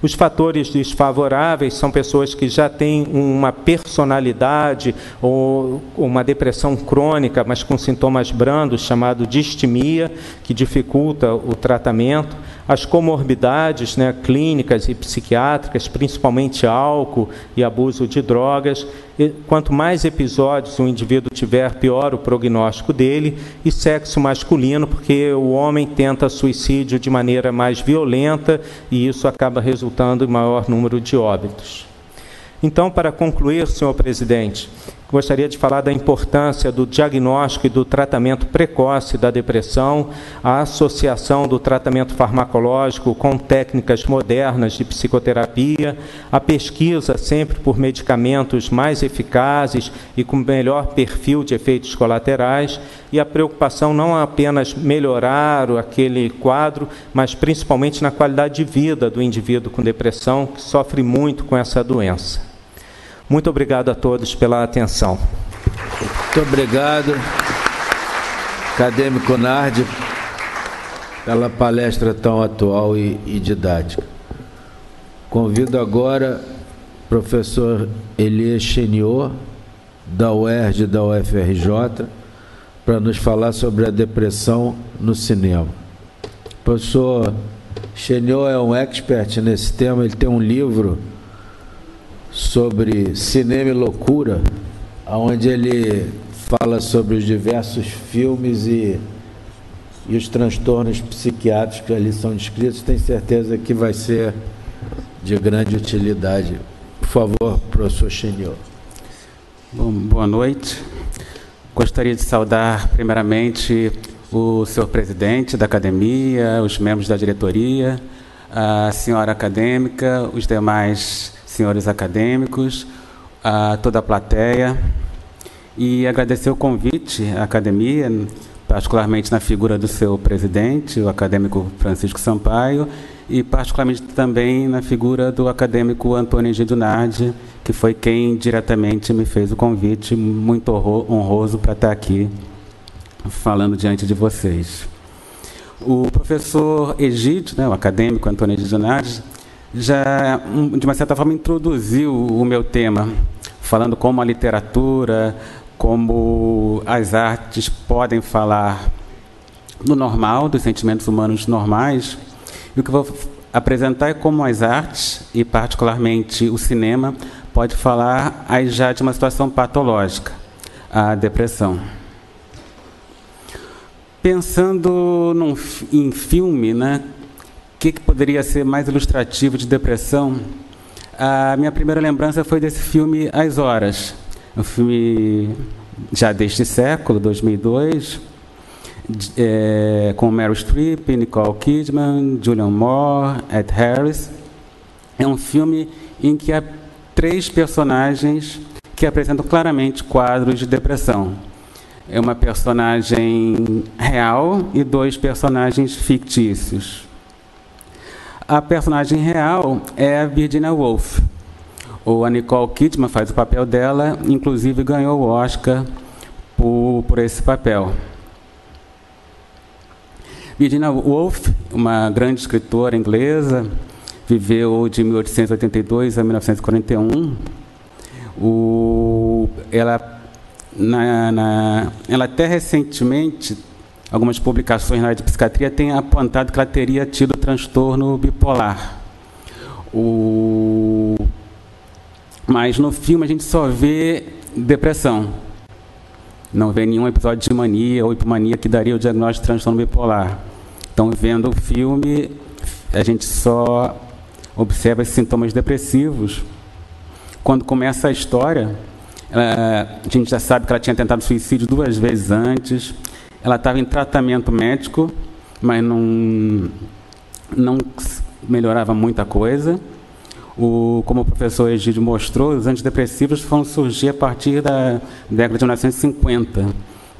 Os fatores desfavoráveis são pessoas que já têm uma personalidade ou uma depressão crônica, mas com sintomas brandos, chamado distimia, que dificulta o tratamento. As comorbidades, né, clínicas e psiquiátricas, principalmente álcool e abuso de drogas. E quanto mais episódios o indivíduo tiver, pior o prognóstico dele. E sexo masculino, porque o homem tenta suicídio de maneira mais violenta e isso acaba resultando em maior número de óbitos. Então, para concluir, senhor presidente, gostaria de falar da importância do diagnóstico e do tratamento precoce da depressão, a associação do tratamento farmacológico com técnicas modernas de psicoterapia, a pesquisa sempre por medicamentos mais eficazes e com melhor perfil de efeitos colaterais, e a preocupação não apenas melhorar aquele quadro, mas principalmente na qualidade de vida do indivíduo com depressão, que sofre muito com essa doença. Muito obrigado a todos pela atenção. Muito obrigado, acadêmico Nardi, pela palestra tão atual e, e didática. Convido agora o professor Elie Cheniaux, da U E R J e da U F R J, para nos falar sobre a depressão no cinema. O professor Cheniaux é um expert nesse tema, ele tem um livro sobre cinema e loucura, onde ele fala sobre os diversos filmes e, e os transtornos psiquiátricos que ali são descritos. Tenho certeza que vai ser de grande utilidade. Por favor, professor Cheniaux. Bom, boa noite. Gostaria de saudar primeiramente o senhor presidente da academia, os membros da diretoria, a senhora acadêmica, os demais senhores acadêmicos, a toda a plateia, e agradecer o convite à academia, particularmente na figura do seu presidente, o acadêmico Francisco Sampaio, e particularmente também na figura do acadêmico Antônio Egídio Nardi, que foi quem diretamente me fez o convite, muito honroso para estar aqui falando diante de vocês. O professor Egídio, né, o acadêmico Antônio Egídio Nardi, já, de uma certa forma, introduziu o meu tema, falando como a literatura, como as artes podem falar do normal, dos sentimentos humanos normais. E o que eu vou apresentar é como as artes, e particularmente o cinema, pode falar aí já de uma situação patológica, a depressão. Pensando num, em filme, né? O que, que poderia ser mais ilustrativo de depressão? A minha primeira lembrança foi desse filme As Horas, um filme já deste século, dois mil e dois, é, com Meryl Streep, Nicole Kidman, Julianne Moore, Ed Harris. É um filme em que há três personagens que apresentam claramente quadros de depressão. É uma personagem real e dois personagens fictícios. A personagem real é a Virginia Woolf. Ou a Nicole Kidman faz o papel dela, inclusive ganhou o Oscar por, por esse papel. Virginia Woolf, uma grande escritora inglesa, viveu de mil oitocentos e oitenta e dois a mil novecentos e quarenta e um. O, ela, na, na, ela até recentemente... Algumas publicações na área de psiquiatria têm apontado que ela teria tido transtorno bipolar. O... Mas no filme a gente só vê depressão. Não vê nenhum episódio de mania ou hipomania que daria o diagnóstico de transtorno bipolar. Então, vendo o filme, a gente só observa esses sintomas depressivos. Quando começa a história, ela... a gente já sabe que ela tinha tentado suicídio duas vezes antes. Ela estava em tratamento médico mas não, não melhorava muita coisa. O, como o professor Egídio mostrou, os antidepressivos foram surgir a partir da década de mil novecentos e cinquenta.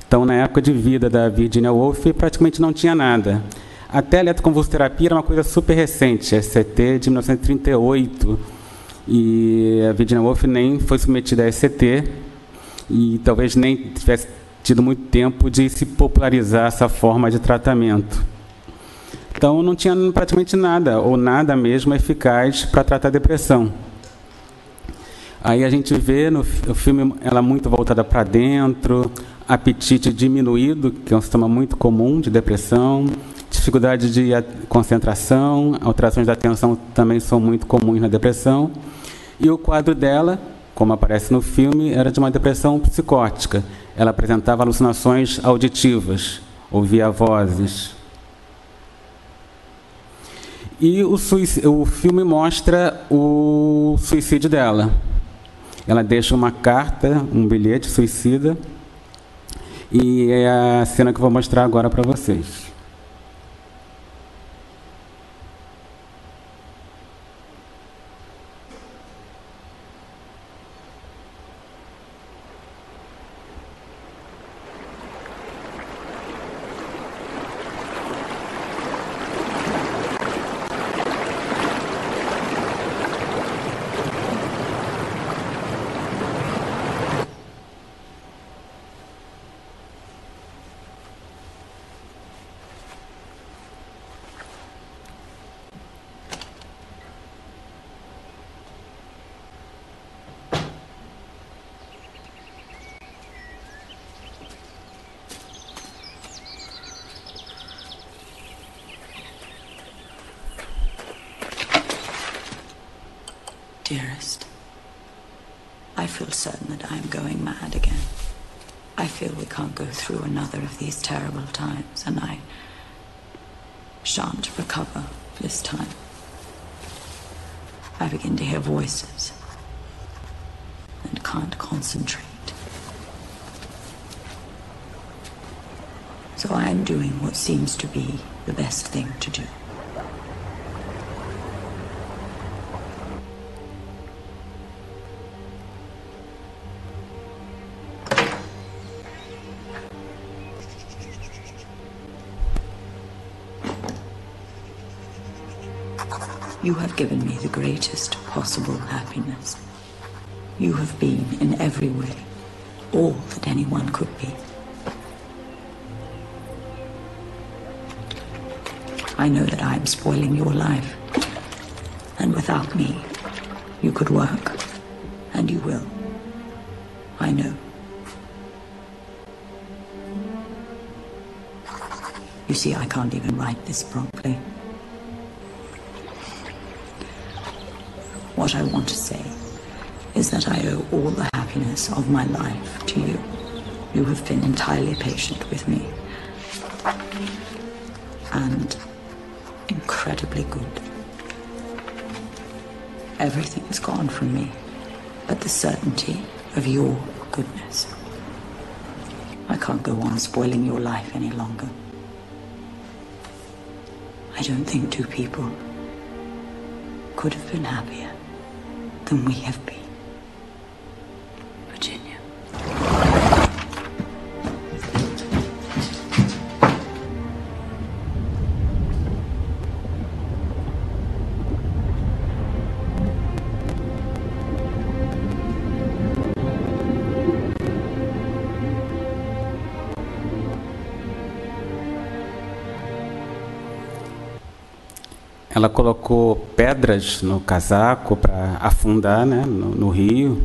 Então, na época de vida da Virginia Woolf, praticamente não tinha nada. Até a eletroconvulsoterapia era uma coisa super recente, a E C T de mil novecentos e trinta e oito. E a Virginia Woolf nem foi submetida a E C T e talvez nem tivesse tido muito tempo de se popularizar essa forma de tratamento. Então, não tinha praticamente nada, ou nada mesmo eficaz para tratar a depressão. Aí a gente vê no filme ela muito voltada para dentro, apetite diminuído, que é um sintoma muito comum de depressão, dificuldade de concentração, alterações da atenção também são muito comuns na depressão. E o quadro dela, como aparece no filme, era de uma depressão psicótica. Ela apresentava alucinações auditivas, ouvia vozes. E o, o filme mostra o suicídio dela. Ela deixa uma carta, um bilhete suicida, e é a cena que eu vou mostrar agora para vocês. Dearest, I feel certain that I am going mad again. I feel we can't go through another of these terrible times, and I shan't recover this time. I begin to hear voices and can't concentrate. So I am doing what seems to be the best thing to do. You have given me the greatest possible happiness. You have been, in every way, all that anyone could be. I know that I am spoiling your life, and without me, you could work, and you will. I know. You see, I can't even write this properly. What I want to say is that I owe all the happiness of my life to you. You have been entirely patient with me and incredibly good. Everything is gone from me, but the certainty of your goodness. I can't go on spoiling your life any longer. I don't think two people could have been happier than we have been. Virginia. Ela colocou pedras no casaco para afundar, né, no, no rio.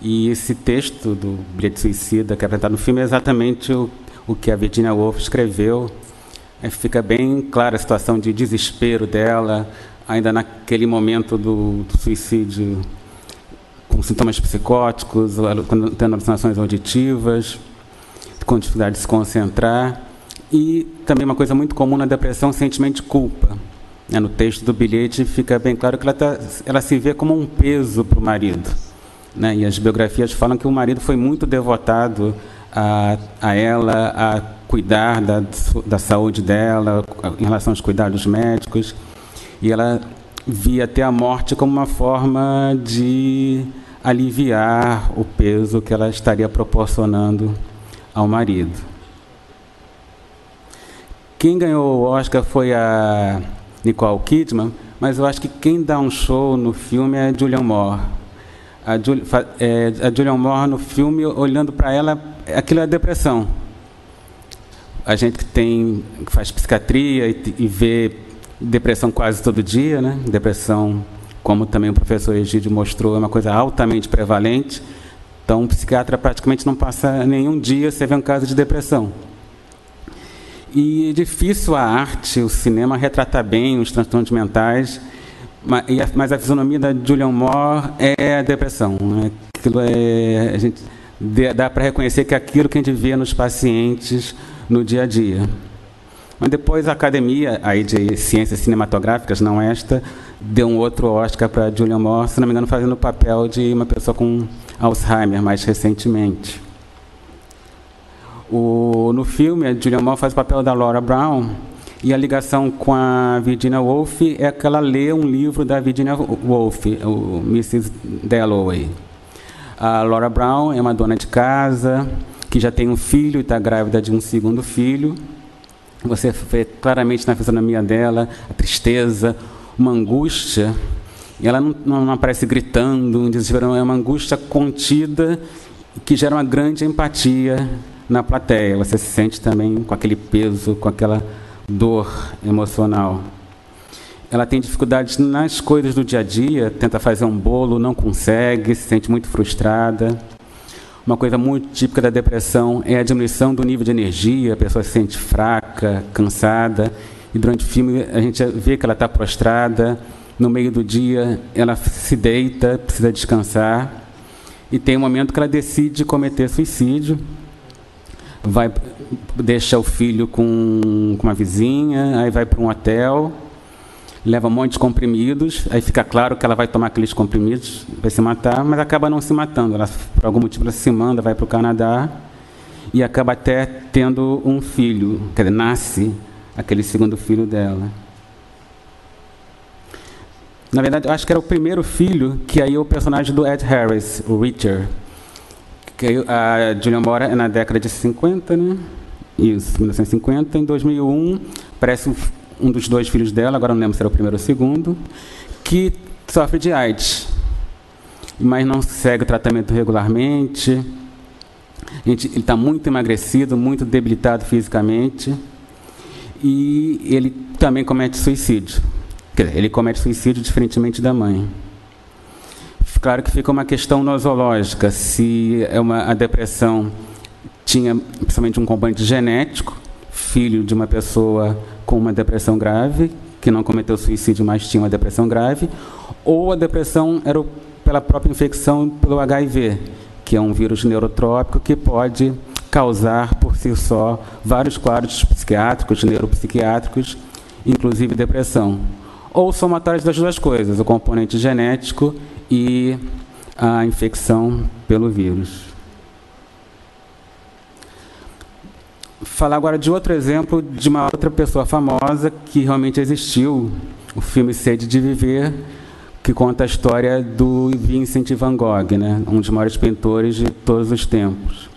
E esse texto do bilhete suicida que é apresentado no filme é exatamente o, o que a Virginia Woolf escreveu. É, fica bem clara a situação de desespero dela, ainda naquele momento do, do suicídio, com sintomas psicóticos, tendo alucinações auditivas, com dificuldade de se concentrar. E também uma coisa muito comum na depressão, o sentimento de culpa. No texto do bilhete fica bem claro que ela, tá, ela se vê como um peso para o marido, né? E as biografias falam que o marido foi muito devotado a, a ela, cuidar da, da saúde dela, em relação aos cuidados médicos, e ela via até a morte como uma forma de aliviar o peso que ela estaria proporcionando ao marido. Quem ganhou o Oscar foi a Nicole Kidman, mas eu acho que quem dá um show no filme é a Julianne Moore. A, Jul, é, a Julianne Moore, no filme, olhando para ela, aquilo é depressão. A gente que tem, que faz psiquiatria e, e vê depressão quase todo dia, né? Depressão, como também o professor Egídio mostrou, é uma coisa altamente prevalente. Então, o psiquiatra praticamente não passa nenhum dia sem ver um caso de depressão. E é difícil a arte, o cinema, retratar bem os transtornos mentais, mas a fisionomia da Julianne Moore é a depressão. Né? Aquilo é, a gente dá para reconhecer que é aquilo que a gente vê nos pacientes no dia a dia. Mas depois a academia aí de ciências cinematográficas, não esta, deu um outro Oscar para Julianne Moore, se não me engano, fazendo o papel de uma pessoa com Alzheimer, mais recentemente. O, no filme, a Julianne Moore faz o papel da Laura Brown, e a ligação com a Virginia Woolf é que ela lê um livro da Virginia Woolf, o missus Dalloway. A Laura Brown é uma dona de casa, que já tem um filho e está grávida de um segundo filho. Você vê claramente na fisionomia dela a tristeza, uma angústia. E ela não, não aparece gritando, é uma angústia contida que gera uma grande empatia na plateia. Você se sente também com aquele peso, com aquela dor emocional. Ela tem dificuldades nas coisas do dia a dia, tenta fazer um bolo, não consegue, se sente muito frustrada. Uma coisa muito típica da depressão é a diminuição do nível de energia, a pessoa se sente fraca, cansada, e durante o filme a gente vê que ela está prostrada, no meio do dia ela se deita, precisa descansar, e tem um momento que ela decide cometer suicídio, vai, deixa o filho com, com uma vizinha, aí vai para um hotel, leva um monte de comprimidos, aí fica claro que ela vai tomar aqueles comprimidos, vai se matar, mas acaba não se matando. Ela, por algum motivo, ela se manda, vai para o Canadá e acaba até tendo um filho, quer dizer, nasce aquele segundo filho dela. Na verdade, eu acho que era o primeiro filho, que aí é o personagem do Ed Harris, o Richard. Que a Julianne Moore é na década de cinquenta, né? Isso, mil novecentos e cinquenta. Em dois mil e um, parece um um dos dois filhos dela, agora não lembro se era o primeiro ou o segundo, que sofre de AIDS, mas não segue o tratamento regularmente. Gente, ele está muito emagrecido, muito debilitado fisicamente, e ele também comete suicídio. Quer dizer, ele comete suicídio diferentemente da mãe. Claro que fica uma questão nosológica, se é uma, a depressão tinha principalmente um componente genético, filho de uma pessoa com uma depressão grave, que não cometeu suicídio, mas tinha uma depressão grave, ou a depressão era pela própria infecção pelo H I V, que é um vírus neurotrópico que pode causar por si só vários quadros psiquiátricos, neuropsiquiátricos, inclusive depressão. Ou somatórios das duas coisas, o componente genético e a infecção pelo vírus. Falar agora de outro exemplo de uma outra pessoa famosa que realmente existiu, o filme Sede de Viver, que conta a história do Vincent van Gogh, né? Um dos maiores pintores de todos os tempos.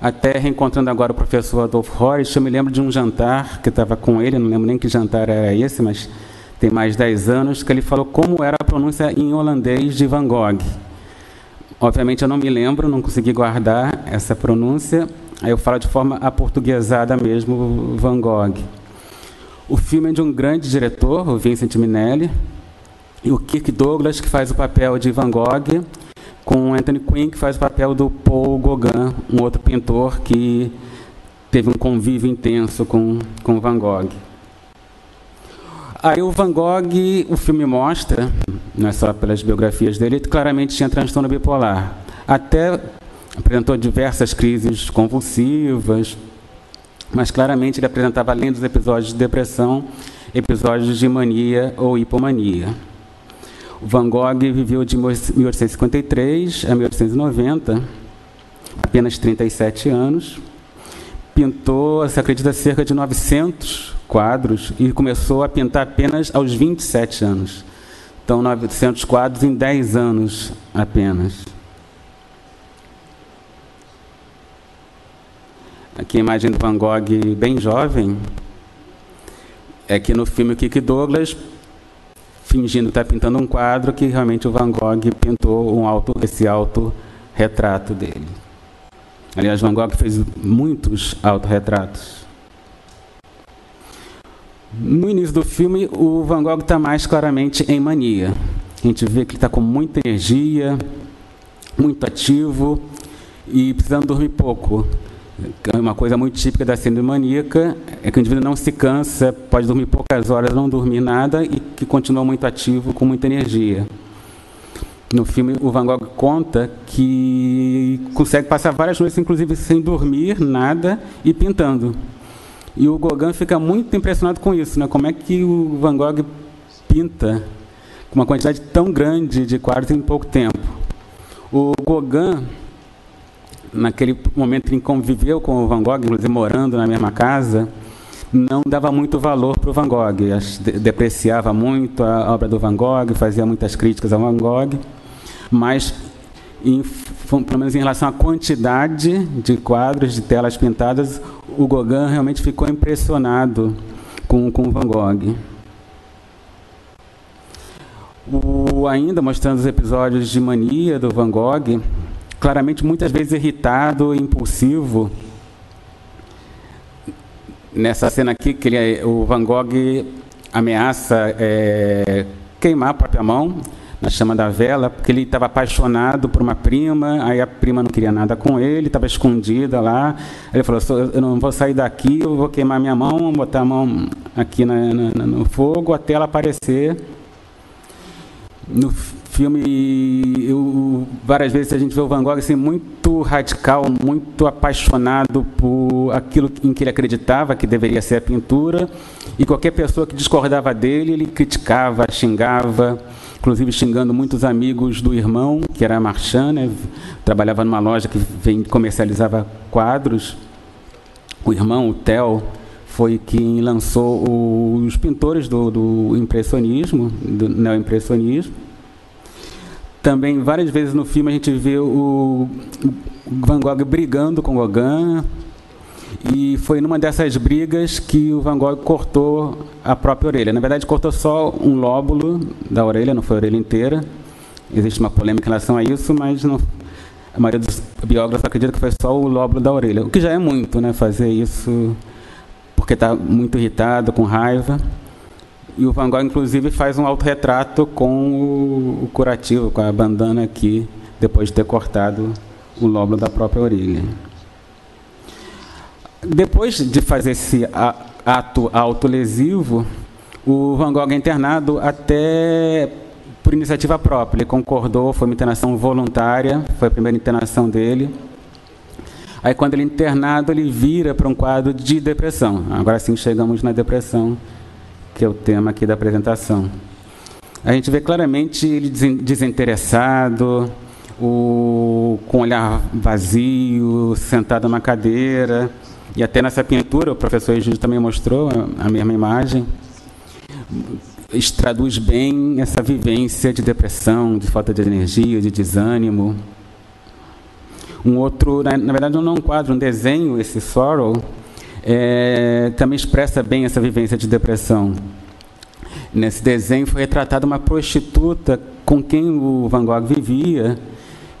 Até reencontrando agora o professor Adolfo Hoirisch, eu me lembro de um jantar que estava com ele, não lembro nem que jantar era esse, mas tem mais de dez anos, que ele falou como era a pronúncia em holandês de Van Gogh. Obviamente eu não me lembro, não consegui guardar essa pronúncia. Aí eu falo de forma aportuguesada mesmo, Van Gogh. O filme é de um grande diretor, o Vincent Minnelli, e o Kirk Douglas, que faz o papel de Van Gogh, com o Anthony Quinn, que faz o papel do Paul Gauguin, um outro pintor que teve um convívio intenso com, com Van Gogh. Aí o Van Gogh, o filme mostra, não é só pelas biografias dele, claramente tinha transtorno bipolar. Até apresentou diversas crises convulsivas, mas claramente ele apresentava, além dos episódios de depressão, episódios de mania ou hipomania. O Van Gogh viveu de mil oitocentos e cinquenta e três a mil oitocentos e noventa, apenas trinta e sete anos. pintou, se acredita, cerca de novecentos quadros e começou a pintar apenas aos vinte e sete anos. Então, novecentos quadros em dez anos apenas. Aqui a imagem do Van Gogh bem jovem. É que no filme Kirk Douglas, fingindo estar pintando um quadro, que realmente o Van Gogh pintou um auto, esse autorretrato dele. Aliás, Van Gogh fez muitos autorretratos. No início do filme, o Van Gogh está mais claramente em mania. A gente vê que ele está com muita energia, muito ativo e precisando dormir pouco. Uma coisa muito típica da síndrome maníaca é que o indivíduo não se cansa, pode dormir poucas horas, não dormir nada e que continua muito ativo, com muita energia. No filme, o Van Gogh conta que consegue passar várias noites, inclusive sem dormir nada e pintando. E o Gauguin fica muito impressionado com isso, né? Como é que o Van Gogh pinta com uma quantidade tão grande de quadros em pouco tempo? O Gauguin, naquele momento em que conviveu com o Van Gogh, inclusive morando na mesma casa, não dava muito valor para o Van Gogh, depreciava muito a obra do Van Gogh, fazia muitas críticas ao Van Gogh, mas, em, pelo menos em relação à quantidade de quadros, de telas pintadas, o Gauguin realmente ficou impressionado com, com o Van Gogh. O, ainda mostrando os episódios de mania do Van Gogh, claramente muitas vezes irritado, impulsivo. Nessa cena aqui, que ele, o Van Gogh ameaça é, queimar a própria mão na chama da vela, porque ele estava apaixonado por uma prima, aí a prima não queria nada com ele, estava escondida lá. Ele falou, eu não vou sair daqui, eu vou queimar minha mão, botar a mão aqui na, na, no fogo até ela aparecer. No filme, eu, várias vezes a gente vê o Van Gogh assim, muito radical, muito apaixonado por aquilo em que ele acreditava que deveria ser a pintura, e qualquer pessoa que discordava dele, ele criticava, xingava, inclusive xingando muitos amigos do irmão, que era marchand, né? Trabalhava numa loja que comercializava quadros. O irmão, o Theo, foi quem lançou os pintores do, do impressionismo, do neoimpressionismo. Também, várias vezes no filme, a gente vê o Van Gogh brigando com o Gauguin, e foi numa dessas brigas que o Van Gogh cortou a própria orelha. Na verdade, cortou só um lóbulo da orelha, não foi a orelha inteira. Existe uma polêmica em relação a isso, mas não, a maioria dos biógrafos acredita que foi só o lóbulo da orelha, o que já é muito, né, fazer isso, porque está muito irritado, com raiva. E o Van Gogh, inclusive, faz um autorretrato com o curativo, com a bandana aqui, depois de ter cortado o lóbulo da própria orelha. Depois de fazer esse ato autolesivo, o Van Gogh é internado até por iniciativa própria. Ele concordou, foi uma internação voluntária, foi a primeira internação dele. Aí, quando ele é internado, ele vira para um quadro de depressão. Agora sim, chegamos na depressão, que é o tema aqui da apresentação. A gente vê claramente ele desinteressado, o, com olhar vazio, sentado numa cadeira. E até nessa pintura, o professor Egídio também mostrou a mesma imagem. Isso traduz bem essa vivência de depressão, de falta de energia, de desânimo. Um outro, na, na verdade, não é um quadro, um desenho, esse Sorrow, é, também expressa bem essa vivência de depressão. Nesse desenho foi retratada uma prostituta com quem o Van Gogh vivia,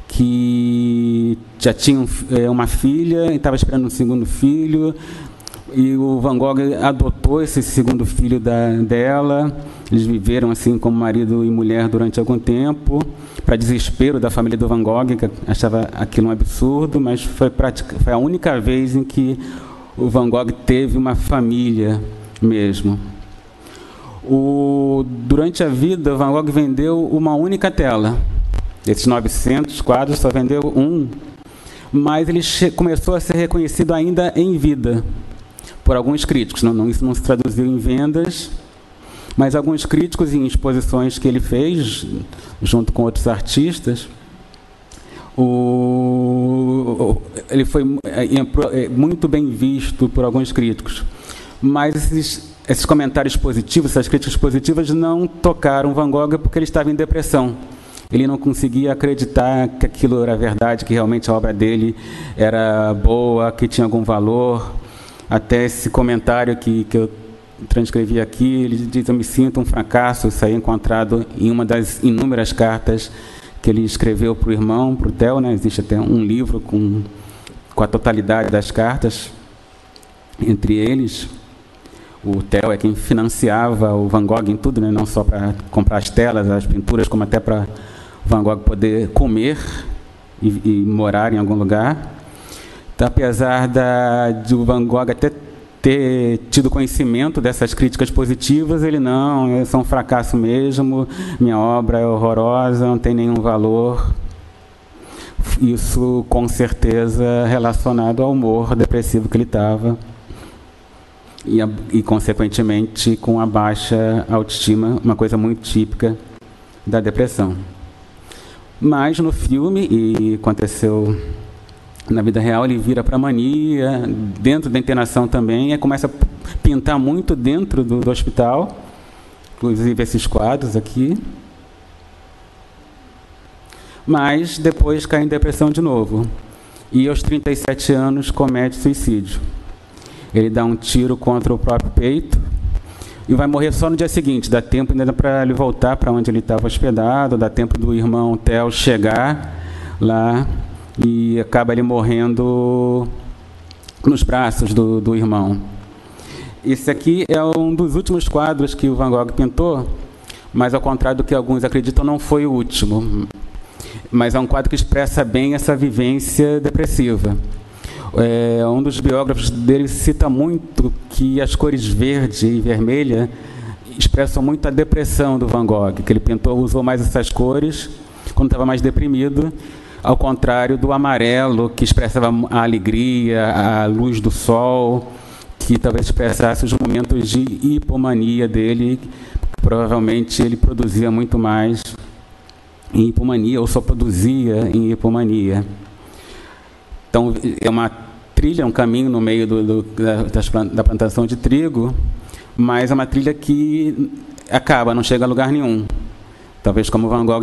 que já tinha um, é, uma filha e estava esperando um segundo filho, e o Van Gogh adotou esse segundo filho da, dela. Eles viveram assim como marido e mulher durante algum tempo, para desespero da família do Van Gogh, que achava aquilo um absurdo, mas foi, prática, foi a única vez em que o Van Gogh teve uma família mesmo. O, durante a vida, o Van Gogh vendeu uma única tela. Esses novecentos quadros, só vendeu um, mas ele começou a ser reconhecido ainda em vida por alguns críticos. Não, não, isso não se traduziu em vendas, mas alguns críticos, em exposições que ele fez, junto com outros artistas, O, ele foi muito bem visto por alguns críticos, mas esses, esses comentários positivos, essas críticas positivas não tocaram Van Gogh porque ele estava em depressão. Ele não conseguia acreditar que aquilo era verdade, que realmente a obra dele era boa, que tinha algum valor. Até esse comentário que, que eu transcrevi aqui, ele diz: eu me sinto um fracasso. Isso aí é encontrado em uma das inúmeras cartas que ele escreveu para o irmão, para o Theo, né? Existe até um livro com, com a totalidade das cartas entre eles. O Theo é quem financiava o Van Gogh em tudo, né? Não só para comprar as telas, as pinturas, como até para o Van Gogh poder comer e, e morar em algum lugar. Então, apesar da, de o Van Gogh até ter tido conhecimento dessas críticas positivas, ele não, é só um fracasso mesmo, minha obra é horrorosa, não tem nenhum valor. Isso, com certeza, relacionado ao humor depressivo que ele estava e, e, consequentemente, com a baixa autoestima, uma coisa muito típica da depressão. Mas, no filme, e aconteceu na vida real, ele vira para a mania, dentro da internação também, e começa a pintar muito dentro do, do hospital, inclusive esses quadros aqui. Mas depois cai em depressão de novo. E aos trinta e sete anos comete suicídio. Ele dá um tiro contra o próprio peito e vai morrer só no dia seguinte. Dá tempo ainda para ele voltar para onde ele estava hospedado, dá tempo do irmão Theo chegar lá, e acaba ele morrendo nos braços do, do irmão. Esse aqui é um dos últimos quadros que o Van Gogh pintou, mas, ao contrário do que alguns acreditam, não foi o último. Mas é um quadro que expressa bem essa vivência depressiva. É, um dos biógrafos dele cita muito que as cores verde e vermelha expressam muito a depressão do Van Gogh, que ele pintou, usou mais essas cores quando estava mais deprimido, ao contrário do amarelo, que expressava a alegria, a luz do sol, que talvez expressasse os momentos de hipomania dele. Provavelmente ele produzia muito mais em hipomania, ou só produzia em hipomania. Então, é uma trilha, um caminho no meio do, do, da, da plantação de trigo, mas é uma trilha que acaba, não chega a lugar nenhum. Talvez como Van Gogh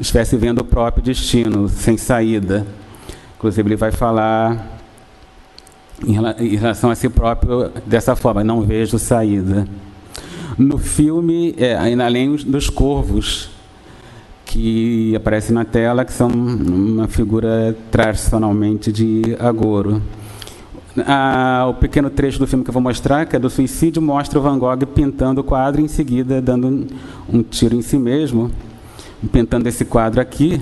estivesse vendo o próprio destino, sem saída. Inclusive, ele vai falar em relação a si próprio dessa forma: não vejo saída. No filme, é, ainda além dos corvos, que aparecem na tela, que são uma figura tradicionalmente de agouro. Ah, o pequeno trecho do filme que eu vou mostrar, que é do suicídio, mostra o Van Gogh pintando o quadro e, em seguida, dando um, um tiro em si mesmo, pintando esse quadro aqui,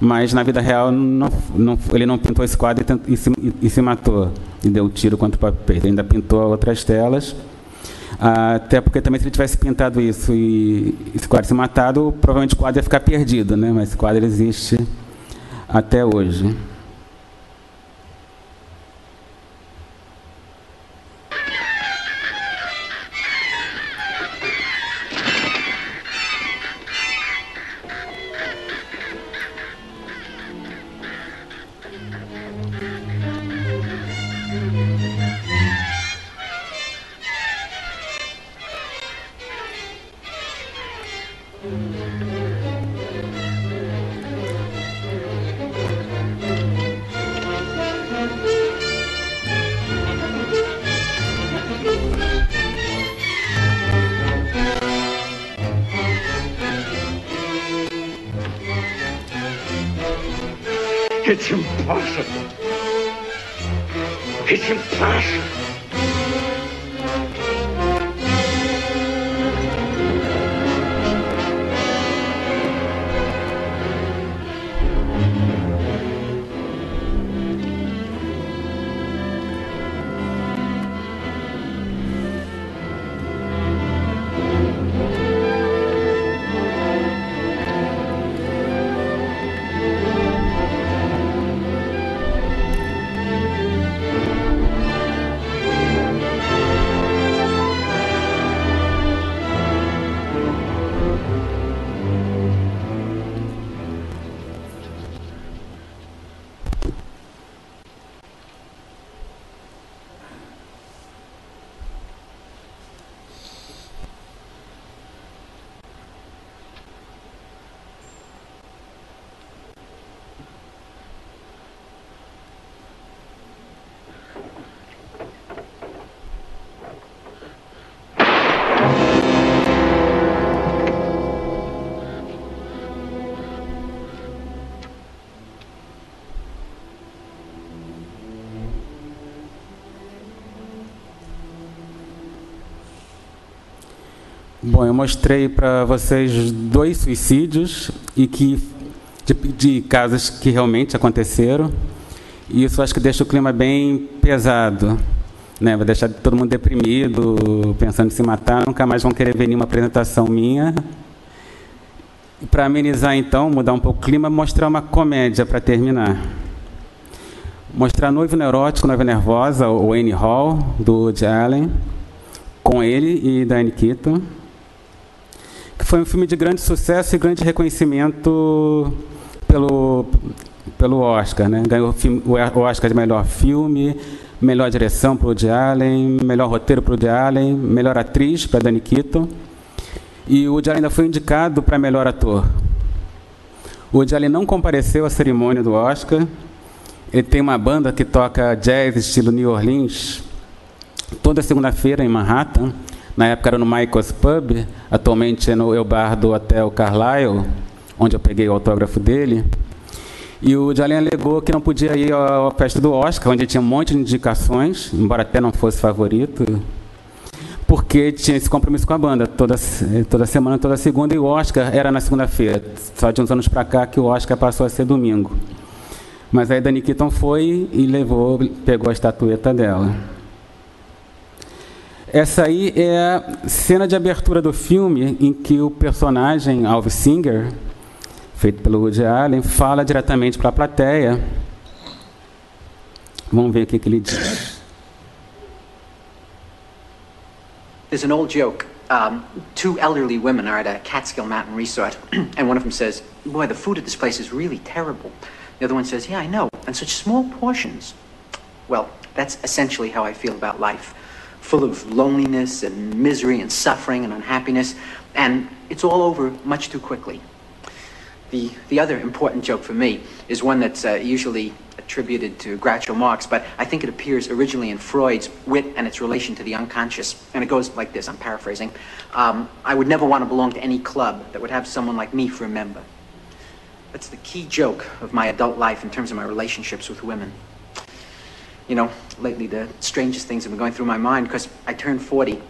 mas, na vida real, não, não, ele não pintou esse quadro e, e, se, e se matou, e deu um tiro contra o próprio peito. Ele ainda pintou outras telas, ah, até porque também, se ele tivesse pintado isso e esse quadro se matado, provavelmente o quadro ia ficar perdido, né? Mas esse quadro existe até hoje. It's impossible. It's impossible. Bom, eu mostrei para vocês dois suicídios e que de, de casos que realmente aconteceram. E isso acho que deixa o clima bem pesado, né? Vai deixar todo mundo deprimido, pensando em se matar. Nunca mais vão querer ver nenhuma apresentação minha. Para amenizar, então, mudar um pouco o clima, mostrar uma comédia para terminar. Mostrar Noivo Neurótico, Noiva Nervosa, ou Annie Hall, do Woody Allen, com ele e Diane Keaton, que foi um filme de grande sucesso e grande reconhecimento pelo, pelo Oscar, né? Ganhou o Oscar de melhor filme, melhor direção para o Woody Allen, melhor roteiro para o Woody Allen, melhor atriz para Diane Keaton, e o Woody Allen ainda foi indicado para melhor ator. O Woody Allen não compareceu à cerimônia do Oscar. Ele tem uma banda que toca jazz estilo New Orleans toda segunda-feira em Manhattan. Na época era no Michael's Pub, atualmente é no El Bar do Hotel Carlyle, onde eu peguei o autógrafo dele. E o Woody Allen alegou que não podia ir à festa do Oscar, onde tinha um monte de indicações, embora até não fosse favorito, porque tinha esse compromisso com a banda, toda, toda semana, toda segunda, e o Oscar era na segunda-feira. Só de uns anos para cá que o Oscar passou a ser domingo. Mas aí Diane Keaton foi e levou, pegou a estatueta dela. Essa aí é a cena de abertura do filme em que o personagem Alves Singer, feito pelo Woody Allen, fala diretamente para a plateia. Vamos ver o que, que ele diz. There's an old joke. Um, two elderly women are at a Catskill Mountain resort, and one of them says, "Boy, the food at this place is really terrible." The other one says, "Yeah, I know, and such small portions." Well, that's essentially how I feel about life. Full of loneliness and misery and suffering and unhappiness, and it's all over much too quickly. The, the other important joke for me is one that's uh, usually attributed to Groucho Marx, but I think it appears originally in Freud's Wit and its Relation to the Unconscious, and it goes like this, I'm paraphrasing. Um, I would never want to belong to any club that would have someone like me for a member. That's the key joke of my adult life in terms of my relationships with women. You know, lately the strangest things have been going through my mind because I turned forty,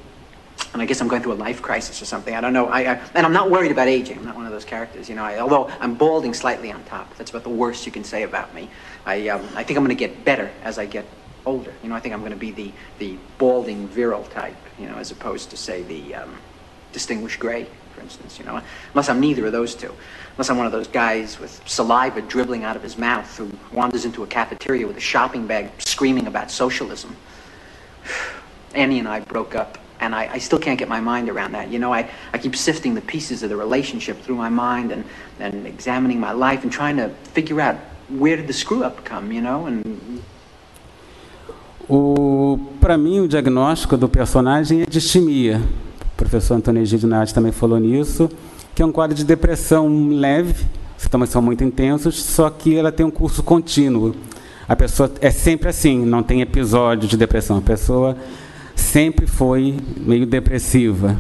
and I guess I'm going through a life crisis or something. I don't know. I, I and I'm not worried about aging. I'm not one of those characters, you know. I, although I'm balding slightly on top, that's about the worst you can say about me. I um, I think I'm going to get better as I get older. You know, I think I'm going to be the the balding virile type, you know, as opposed to say the um, distinguished gray, for instance. You know, unless I'm neither of those two. Unless I'm one of those guys with saliva dribbling out of his mouth who wanders into a cafeteria with a shopping bag screaming about socialism. Annie and I broke up, and I, I still can't get my mind around that. You know, I, I keep sifting the pieces of the relationship through my mind and, and examining my life and trying to figure out where did the screw-up come, you know? And... O, para mim, o diagnóstico do personagem é distimia. O professor Antônio Egídio Nardi também falou nisso, que é um quadro de depressão leve, sintomas são muito intensos, só que ela tem um curso contínuo. A pessoa é sempre assim, não tem episódio de depressão. A pessoa sempre foi meio depressiva.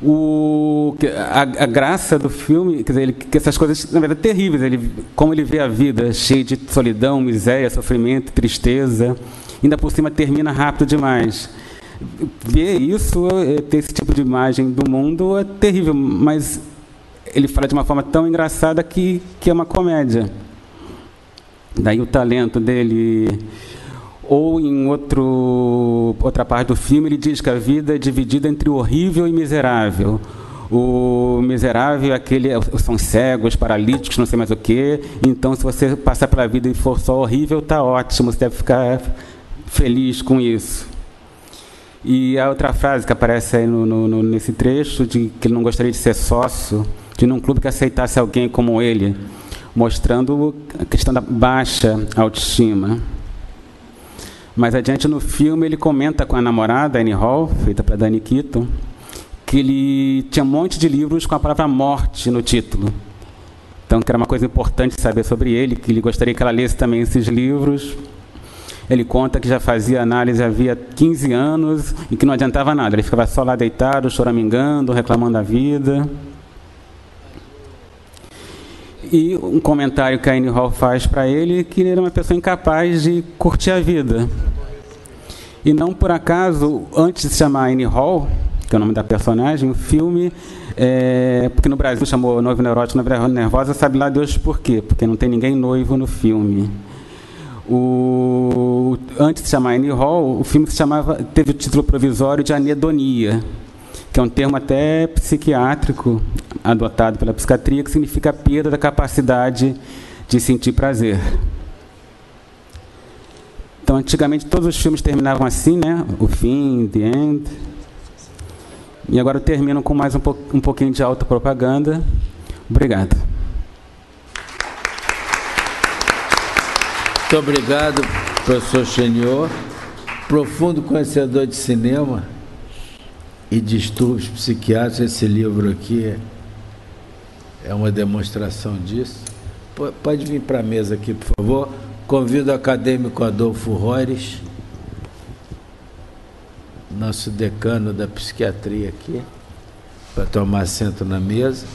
O, a, a graça do filme, quer dizer, ele, que essas coisas, na verdade, terríveis, ele, como ele vê a vida cheia de solidão, miséria, sofrimento, tristeza, ainda por cima termina rápido demais. Ver isso, ter esse tipo de imagem do mundo é terrível, mas ele fala de uma forma tão engraçada que, que é uma comédia. Daí o talento dele. Ou em outro, outra parte do filme, ele diz que a vida é dividida entre o horrível e miserável. O miserável é aquele, são cegos, paralíticos, não sei mais o quê. Então, se você passar pela vida e for só horrível, está ótimo, você deve ficar feliz com isso. E a outra frase que aparece aí no, no, nesse trecho, de que ele não gostaria de ser sócio de um clube que aceitasse alguém como ele, mostrando a questão da baixa autoestima. Mais adiante no filme, ele comenta com a namorada, Annie Hall, feita para Diane Keaton, que ele tinha um monte de livros com a palavra morte no título. Então, que era uma coisa importante saber sobre ele, que ele gostaria que ela lesse também esses livros. Ele conta que já fazia análise havia quinze anos e que não adiantava nada. Ele ficava só lá deitado, choramingando, reclamando da vida. E um comentário que a Annie Hall faz para ele, que ele era uma pessoa incapaz de curtir a vida. E não por acaso, antes de se chamar Annie Hall, que é o nome da personagem, o filme, é, porque no Brasil chamou Noivo Neurótico, Noiva Nervosa, sabe lá Deus por quê, porque não tem ninguém noivo no filme. O, antes de chamar Annie Hall, o filme se chamava, teve o título provisório de Anedonia, que é um termo até psiquiátrico, adotado pela psiquiatria, que significa a perda da capacidade de sentir prazer. Então, antigamente, todos os filmes terminavam assim, né? O fim, the end. E agora terminam com mais um, po um pouquinho de autopropaganda. Obrigado. Muito obrigado, professor Cheniaux, profundo conhecedor de cinema e distúrbios psiquiátricos. Esse livro aqui é uma demonstração disso. Pode vir para a mesa aqui, por favor. Convido o acadêmico Adolfo Hoirisch, nosso decano da psiquiatria aqui, para tomar assento na mesa.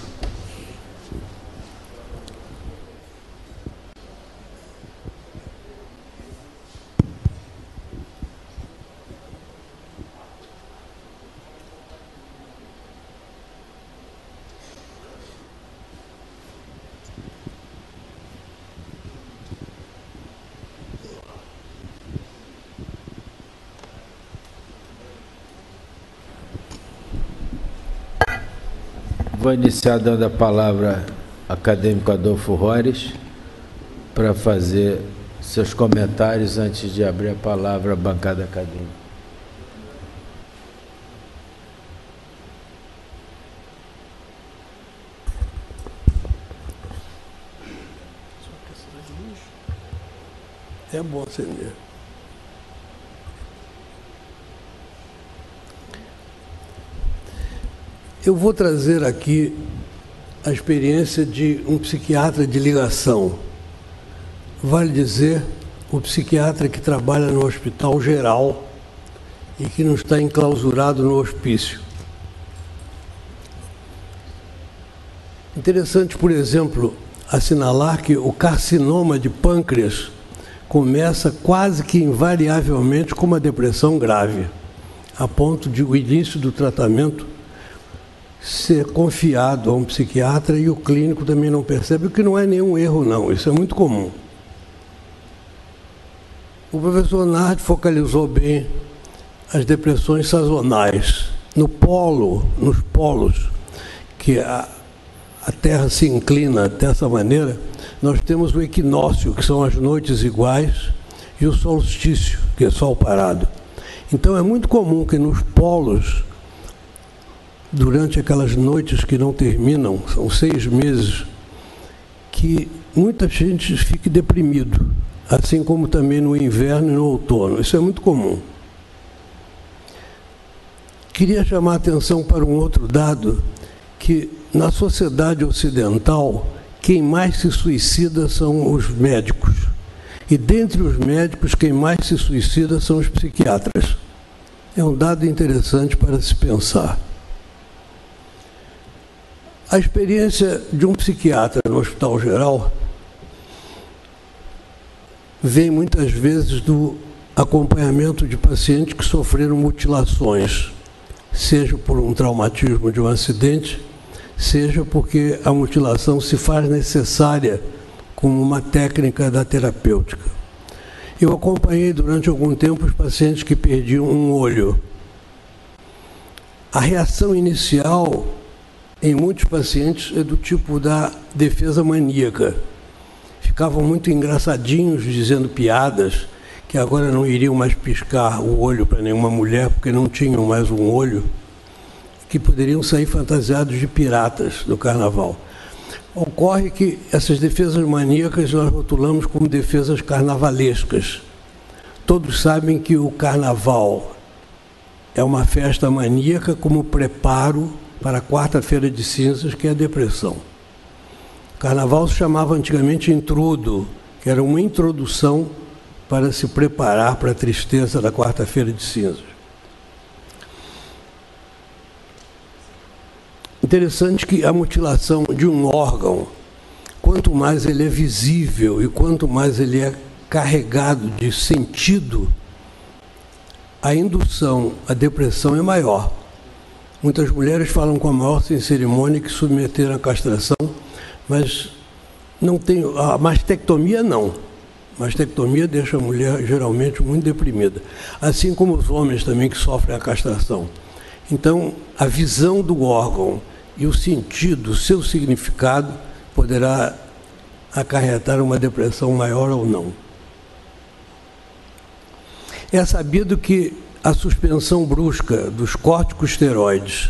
Vou iniciar dando a palavra ao acadêmico Adolfo Hoirisch para fazer seus comentários antes de abrir a palavra à bancada acadêmica. É bom acender. Eu vou trazer aqui a experiência de um psiquiatra de ligação. Vale dizer, o psiquiatra que trabalha no hospital geral e que não está enclausurado no hospício. Interessante, por exemplo, assinalar que o carcinoma de pâncreas começa quase que invariavelmente com uma depressão grave, a ponto de o início do tratamento ser confiado a um psiquiatra e o clínico também não percebe, o que não é nenhum erro, não. Isso é muito comum. O professor Nardi focalizou bem as depressões sazonais. No polo, nos polos, que a, a Terra se inclina dessa maneira, nós temos o equinócio, que são as noites iguais, e o solstício, que é sol parado. Então é muito comum que nos polos, durante aquelas noites que não terminam, são seis meses, que muita gente fique deprimido, assim como também no inverno e no outono. Isso é muito comum. Queria chamar a atenção para um outro dado, que na sociedade ocidental, quem mais se suicida são os médicos. E dentre os médicos, quem mais se suicida são os psiquiatras. É um dado interessante para se pensar. A experiência de um psiquiatra no hospital geral vem muitas vezes do acompanhamento de pacientes que sofreram mutilações, seja por um traumatismo de um acidente, seja porque a mutilação se faz necessária como uma técnica da terapêutica. Eu acompanhei durante algum tempo os pacientes que perdiam um olho. A reação inicial em muitos pacientes é do tipo da defesa maníaca. Ficavam muito engraçadinhos dizendo piadas, que agora não iriam mais piscar o olho para nenhuma mulher, porque não tinham mais um olho, que poderiam sair fantasiados de piratas do carnaval. Ocorre que essas defesas maníacas nós rotulamos como defesas carnavalescas. Todos sabem que o carnaval é uma festa maníaca como preparo para a quarta-feira de cinzas, que é a depressão. O carnaval se chamava antigamente intrudo, que era uma introdução para se preparar para a tristeza da quarta-feira de cinzas. Interessante que a mutilação de um órgão, quanto mais ele é visível e quanto mais ele é carregado de sentido, a indução à depressão é maior. Muitas mulheres falam com a maior sem cerimônia que submeteram à castração, mas não tem, a mastectomia não. Mastectomia deixa a mulher geralmente muito deprimida, assim como os homens também que sofrem a castração. Então, a visão do órgão e o sentido, o seu significado, poderá acarretar uma depressão maior ou não. É sabido que a suspensão brusca dos corticosteroides,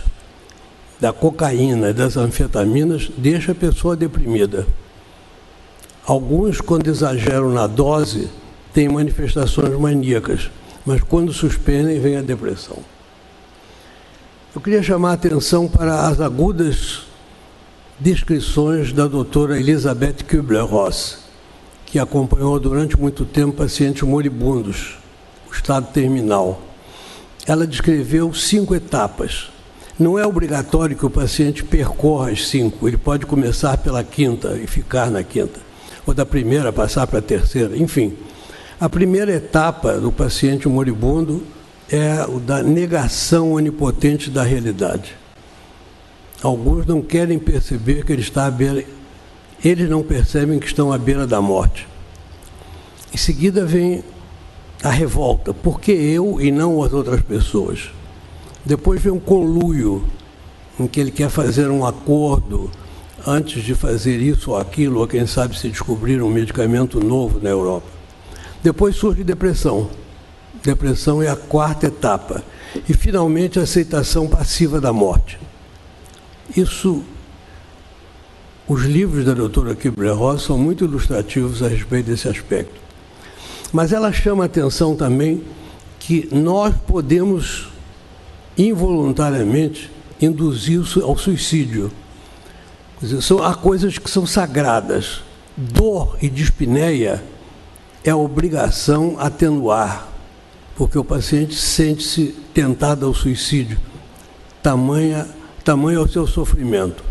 da cocaína e das anfetaminas deixa a pessoa deprimida. Alguns, quando exageram na dose, têm manifestações maníacas, mas quando suspendem, vem a depressão. Eu queria chamar a atenção para as agudas descrições da doutora Elizabeth Kübler-Ross, que acompanhou durante muito tempo pacientes moribundos, o estado terminal. Ela descreveu cinco etapas. Não é obrigatório que o paciente percorra as cinco, ele pode começar pela quinta e ficar na quinta, ou da primeira passar para a terceira, enfim. A primeira etapa do paciente moribundo é a da negação onipotente da realidade. Alguns não querem perceber que ele está à beira, eles não percebem que estão à beira da morte. Em seguida vem a revolta, por que eu e não as outras pessoas? Depois vem um conluio, em que ele quer fazer um acordo, antes de fazer isso ou aquilo, ou quem sabe se descobrir um medicamento novo na Europa. Depois surge depressão. Depressão é a quarta etapa. E, finalmente, a aceitação passiva da morte. Isso, os livros da doutora Kübler-Ross são muito ilustrativos a respeito desse aspecto. Mas ela chama a atenção também que nós podemos, involuntariamente, induzir ao suicídio. São, há coisas que são sagradas. Dor e dispneia é obrigação atenuar, porque o paciente sente-se tentado ao suicídio, tamanha, tamanho é o seu sofrimento.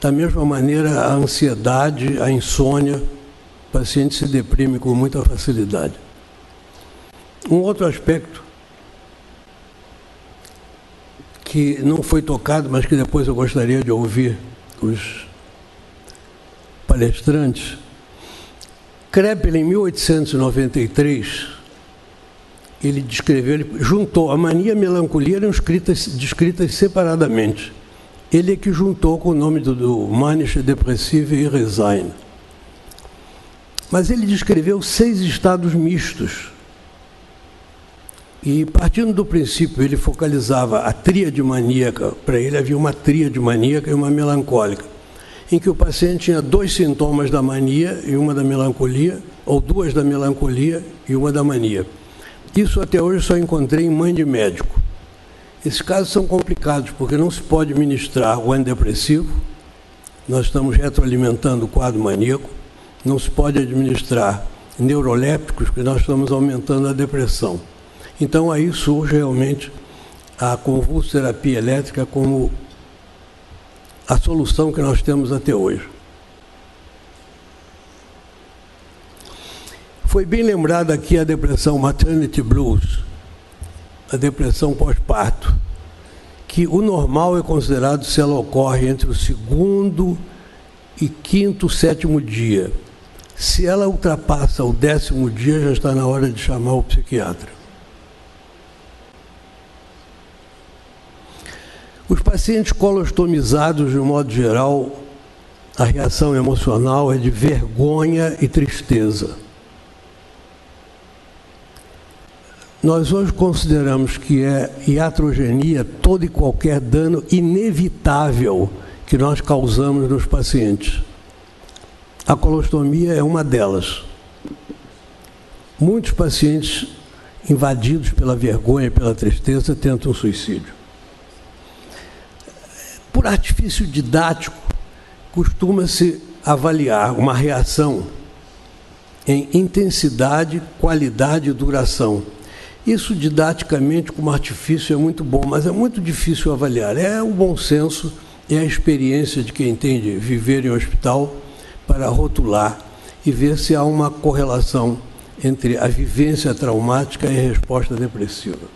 Da mesma maneira, a ansiedade, a insônia, o paciente se deprime com muita facilidade. Um outro aspecto que não foi tocado, mas que depois eu gostaria de ouvir os palestrantes. Kraepelin, em mil oitocentos e noventa e três, ele descreveu, ele juntou a mania e a melancolia, eram escritas, descritas separadamente. Ele é que juntou com o nome do, do Manische Depressive e Resign. Mas ele descreveu seis estados mistos. E, partindo do princípio, ele focalizava a tríade maníaca, para ele havia uma tríade maníaca e uma melancólica, em que o paciente tinha dois sintomas da mania e uma da melancolia, ou duas da melancolia e uma da mania. Isso até hoje só encontrei em mãe de médico. Esses casos são complicados, porque não se pode ministrar o antidepressivo, nós estamos retroalimentando o quadro maníaco, não se pode administrar neurolépticos, porque nós estamos aumentando a depressão. Então, aí surge realmente a convulsoterapia elétrica como a solução que nós temos até hoje. Foi bem lembrada aqui a depressão maternity blues, a depressão pós-parto, que o normal é considerado se ela ocorre entre o segundo e quinto, sétimo dia. Se ela ultrapassa o décimo dia, já está na hora de chamar o psiquiatra. Os pacientes colostomizados, de um modo geral, a reação emocional é de vergonha e tristeza. Nós hoje consideramos que é iatrogenia todo e qualquer dano inevitável que nós causamos nos pacientes. A colostomia é uma delas. Muitos pacientes invadidos pela vergonha e pela tristeza tentam suicídio. Por artifício didático, costuma-se avaliar uma reação em intensidade, qualidade e duração. Isso, didaticamente, como artifício, é muito bom, mas é muito difícil avaliar. É o bom senso, é a experiência de quem tem de viver em hospital para rotular e ver se há uma correlação entre a vivência traumática e a resposta depressiva.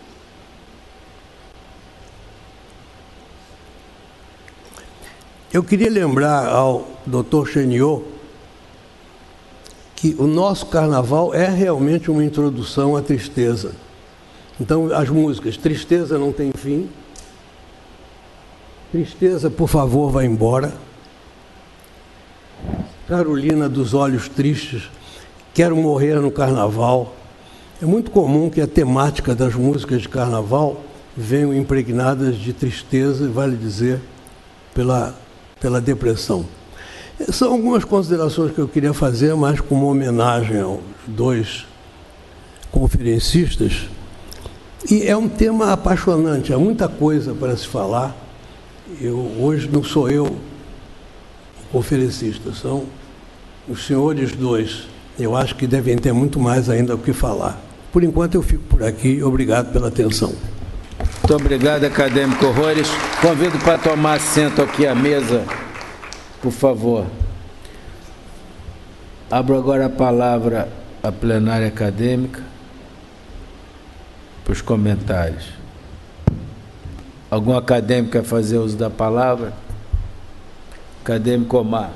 Eu queria lembrar ao doutor Cheniaux que o nosso carnaval é realmente uma introdução à tristeza. Então, as músicas Tristeza Não Tem Fim, Tristeza, Por Favor, Vá Embora, Carolina dos Olhos Tristes, Quero Morrer no Carnaval. É muito comum que a temática das músicas de carnaval venham impregnadas de tristeza, vale dizer, pela... pela depressão. São algumas considerações que eu queria fazer, mas como homenagem aos dois conferencistas. E é um tema apaixonante, há muita coisa para se falar. Eu, hoje não sou eu o conferencista, são os senhores dois. Eu acho que devem ter muito mais ainda o que falar. Por enquanto eu fico por aqui, obrigado pela atenção. Muito obrigado, acadêmico Hoirisch. Convido para tomar assento aqui à mesa, por favor. Abro agora a palavra à plenária acadêmica para os comentários. Algum acadêmico quer fazer uso da palavra? Acadêmico Omar.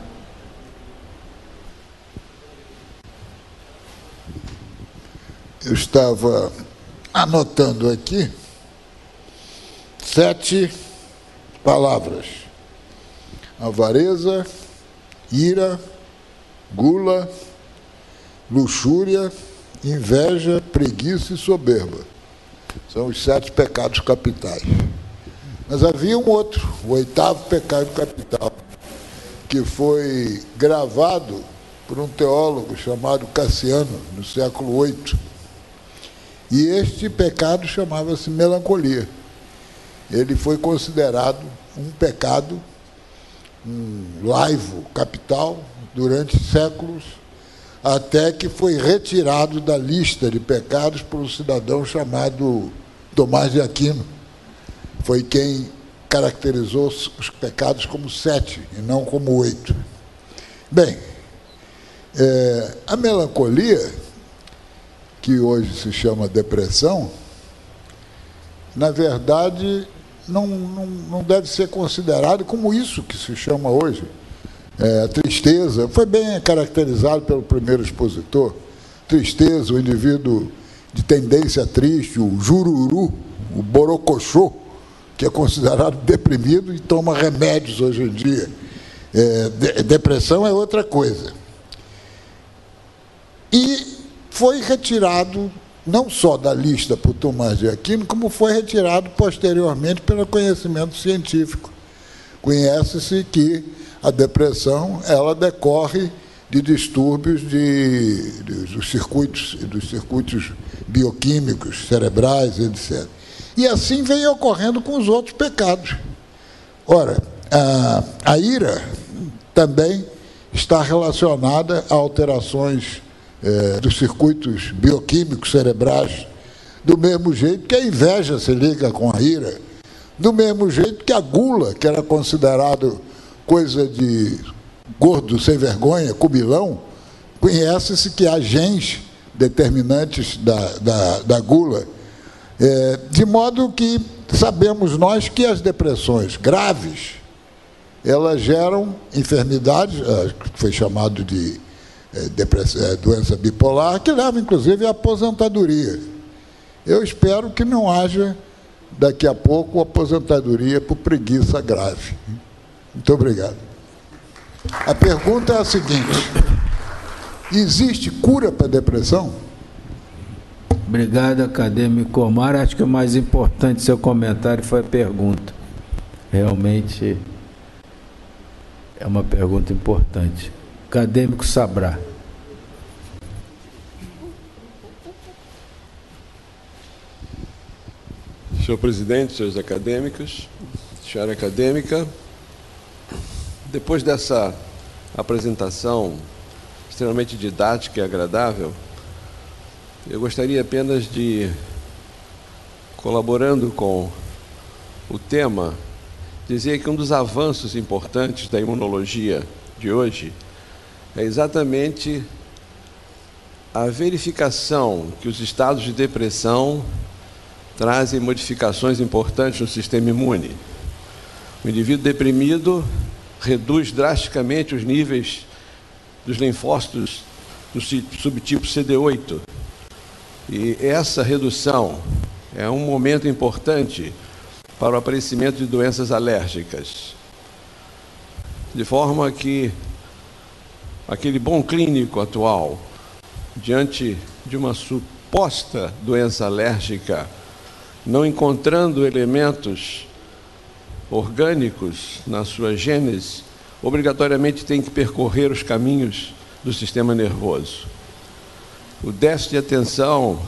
Eu estava anotando aqui sete palavras: avareza, ira, gula, luxúria, inveja, preguiça e soberba. São os sete pecados capitais. Mas havia um outro, o oitavo pecado capital, que foi gravado por um teólogo chamado Cassiano, no século oito. E este pecado chamava-se melancolia. Ele foi considerado um pecado, um laivo capital, durante séculos, até que foi retirado da lista de pecados por um cidadão chamado Tomás de Aquino. Foi quem caracterizou os pecados como sete e não como oito. Bem, é, a melancolia, que hoje se chama depressão, na verdade, não, não, não deve ser considerado como isso que se chama hoje. É, a tristeza foi bem caracterizado pelo primeiro expositor. Tristeza, o indivíduo de tendência triste, o jururu, o borocochô, que é considerado deprimido e toma remédios hoje em dia. É, de, depressão é outra coisa. E foi retirado não só da lista por Tomás de Aquino, como foi retirado posteriormente pelo conhecimento científico. Conhece-se que a depressão ela decorre de distúrbios de, de, dos, circuitos, dos circuitos bioquímicos, cerebrais, etcétera. E assim vem ocorrendo com os outros pecados. Ora, a, a ira também está relacionada a alterações dos circuitos bioquímicos cerebrais, do mesmo jeito que a inveja se liga com a ira, do mesmo jeito que a gula, que era considerado coisa de gordo, sem vergonha, cubilão, conhece-se que há genes determinantes da, da, da gula, é, de modo que sabemos nós que as depressões graves, elas geram enfermidades, foi chamado de doença bipolar, que leva, inclusive, à aposentadoria. Eu espero que não haja, daqui a pouco, aposentadoria por preguiça grave. Muito obrigado. A pergunta é a seguinte: existe cura para a depressão? Obrigado, acadêmico Omar. Acho que o mais importante do seu comentário foi a pergunta. Realmente é uma pergunta importante. Acadêmico Sabrá. Senhor presidente, senhores acadêmicos, senhora acadêmica, depois dessa apresentação extremamente didática e agradável, eu gostaria apenas de, colaborando com o tema, dizer que um dos avanços importantes da imunologia de hoje é exatamente a verificação que os estados de depressão trazem modificações importantes no sistema imune. O indivíduo deprimido reduz drasticamente os níveis dos linfócitos do subtipo C D oito. E essa redução é um momento importante para o aparecimento de doenças alérgicas. De forma que aquele bom clínico atual, diante de uma suposta doença alérgica, não encontrando elementos orgânicos na sua gênese, obrigatoriamente tem que percorrer os caminhos do sistema nervoso. O déficit de atenção,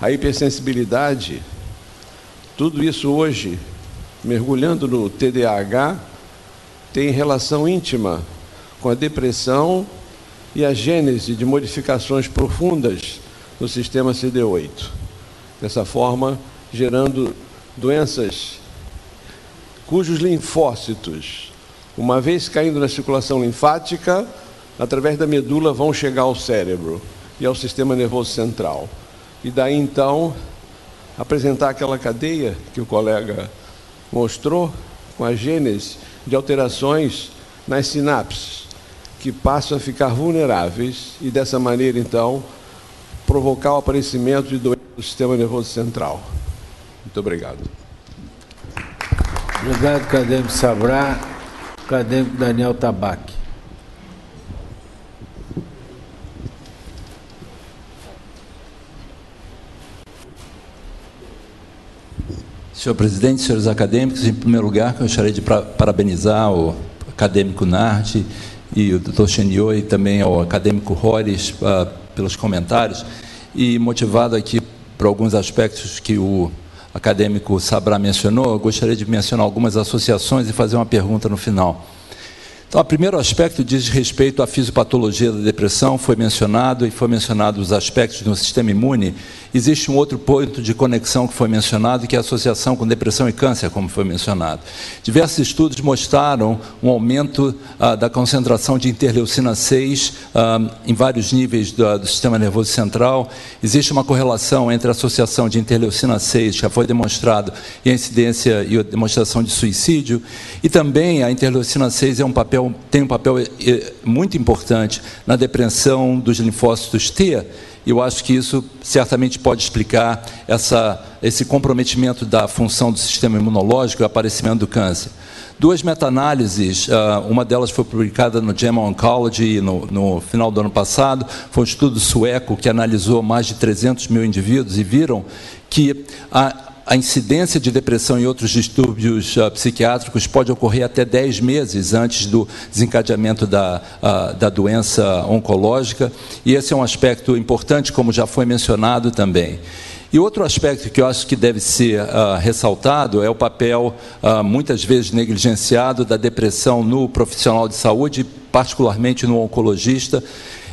a hipersensibilidade, tudo isso hoje, mergulhando no T D A H, tem relação íntima com a depressão e a gênese de modificações profundas no sistema C D oito. Dessa forma, gerando doenças cujos linfócitos, uma vez caindo na circulação linfática, através da medula vão chegar ao cérebro e ao sistema nervoso central. E daí, então, apresentar aquela cadeia que o colega mostrou, com a gênese de alterações nas sinapses, que passam a ficar vulneráveis e, dessa maneira, então, provocar o aparecimento de doenças do sistema nervoso central. Muito obrigado. Obrigado, acadêmico Sabrá. Acadêmico Daniel Tabac. Senhor presidente, senhores acadêmicos, em primeiro lugar, eu gostaria de parabenizar o acadêmico Nardi e o doutor Cheniaux e também ao acadêmico Hoirisch uh, pelos comentários, e motivado aqui por alguns aspectos que o acadêmico Sabrá mencionou, eu gostaria de mencionar algumas associações e fazer uma pergunta no final. Então, o primeiro aspecto diz respeito à fisiopatologia da depressão, foi mencionado e foi mencionado os aspectos do sistema imune. Existe um outro ponto de conexão que foi mencionado, que é a associação com depressão e câncer, como foi mencionado. Diversos estudos mostraram um aumento ah, da concentração de interleucina seis ah, em vários níveis do, do sistema nervoso central. Existe uma correlação entre a associação de interleucina seis, que já foi demonstrado, e a incidência e a demonstração de suicídio. E também a interleucina seis é um papel tem um papel muito importante na depressão dos linfócitos T, e eu acho que isso certamente pode explicar essa, esse comprometimento da função do sistema imunológico e o aparecimento do câncer. Duas meta-análises, uma delas foi publicada no JAMA Oncology no, no final do ano passado, foi um estudo sueco que analisou mais de trezentos mil indivíduos e viram que a A incidência de depressão e outros distúrbios uh, psiquiátricos pode ocorrer até dez meses antes do desencadeamento da, uh, da doença oncológica, e esse é um aspecto importante, como já foi mencionado também. E outro aspecto que eu acho que deve ser uh, ressaltado é o papel, uh, muitas vezes negligenciado, da depressão no profissional de saúde, particularmente no oncologista.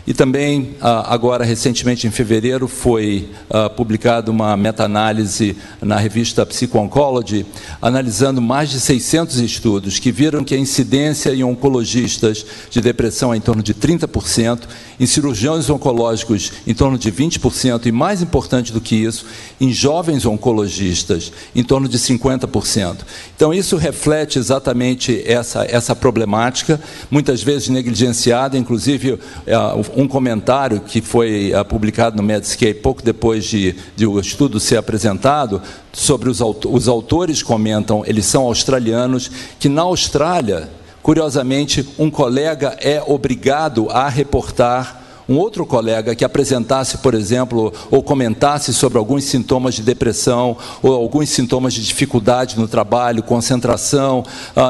E também, agora, recentemente, em fevereiro, foi publicada uma meta-análise na revista Psycho-Oncology, analisando mais de seiscentos estudos que viram que a incidência em oncologistas de depressão é em torno de trinta por cento, em cirurgiões oncológicos em torno de vinte por cento, e mais importante do que isso, em jovens oncologistas, em torno de cinquenta por cento. Então, isso reflete exatamente essa, essa problemática, muitas vezes negligenciada, inclusive um comentário que foi publicado no Medscape pouco depois de, de o estudo ser apresentado, sobre os, aut os autores comentam, eles são australianos, que na Austrália, curiosamente, um colega é obrigado a reportar um outro colega que apresentasse, por exemplo, ou comentasse sobre alguns sintomas de depressão, ou alguns sintomas de dificuldade no trabalho, concentração,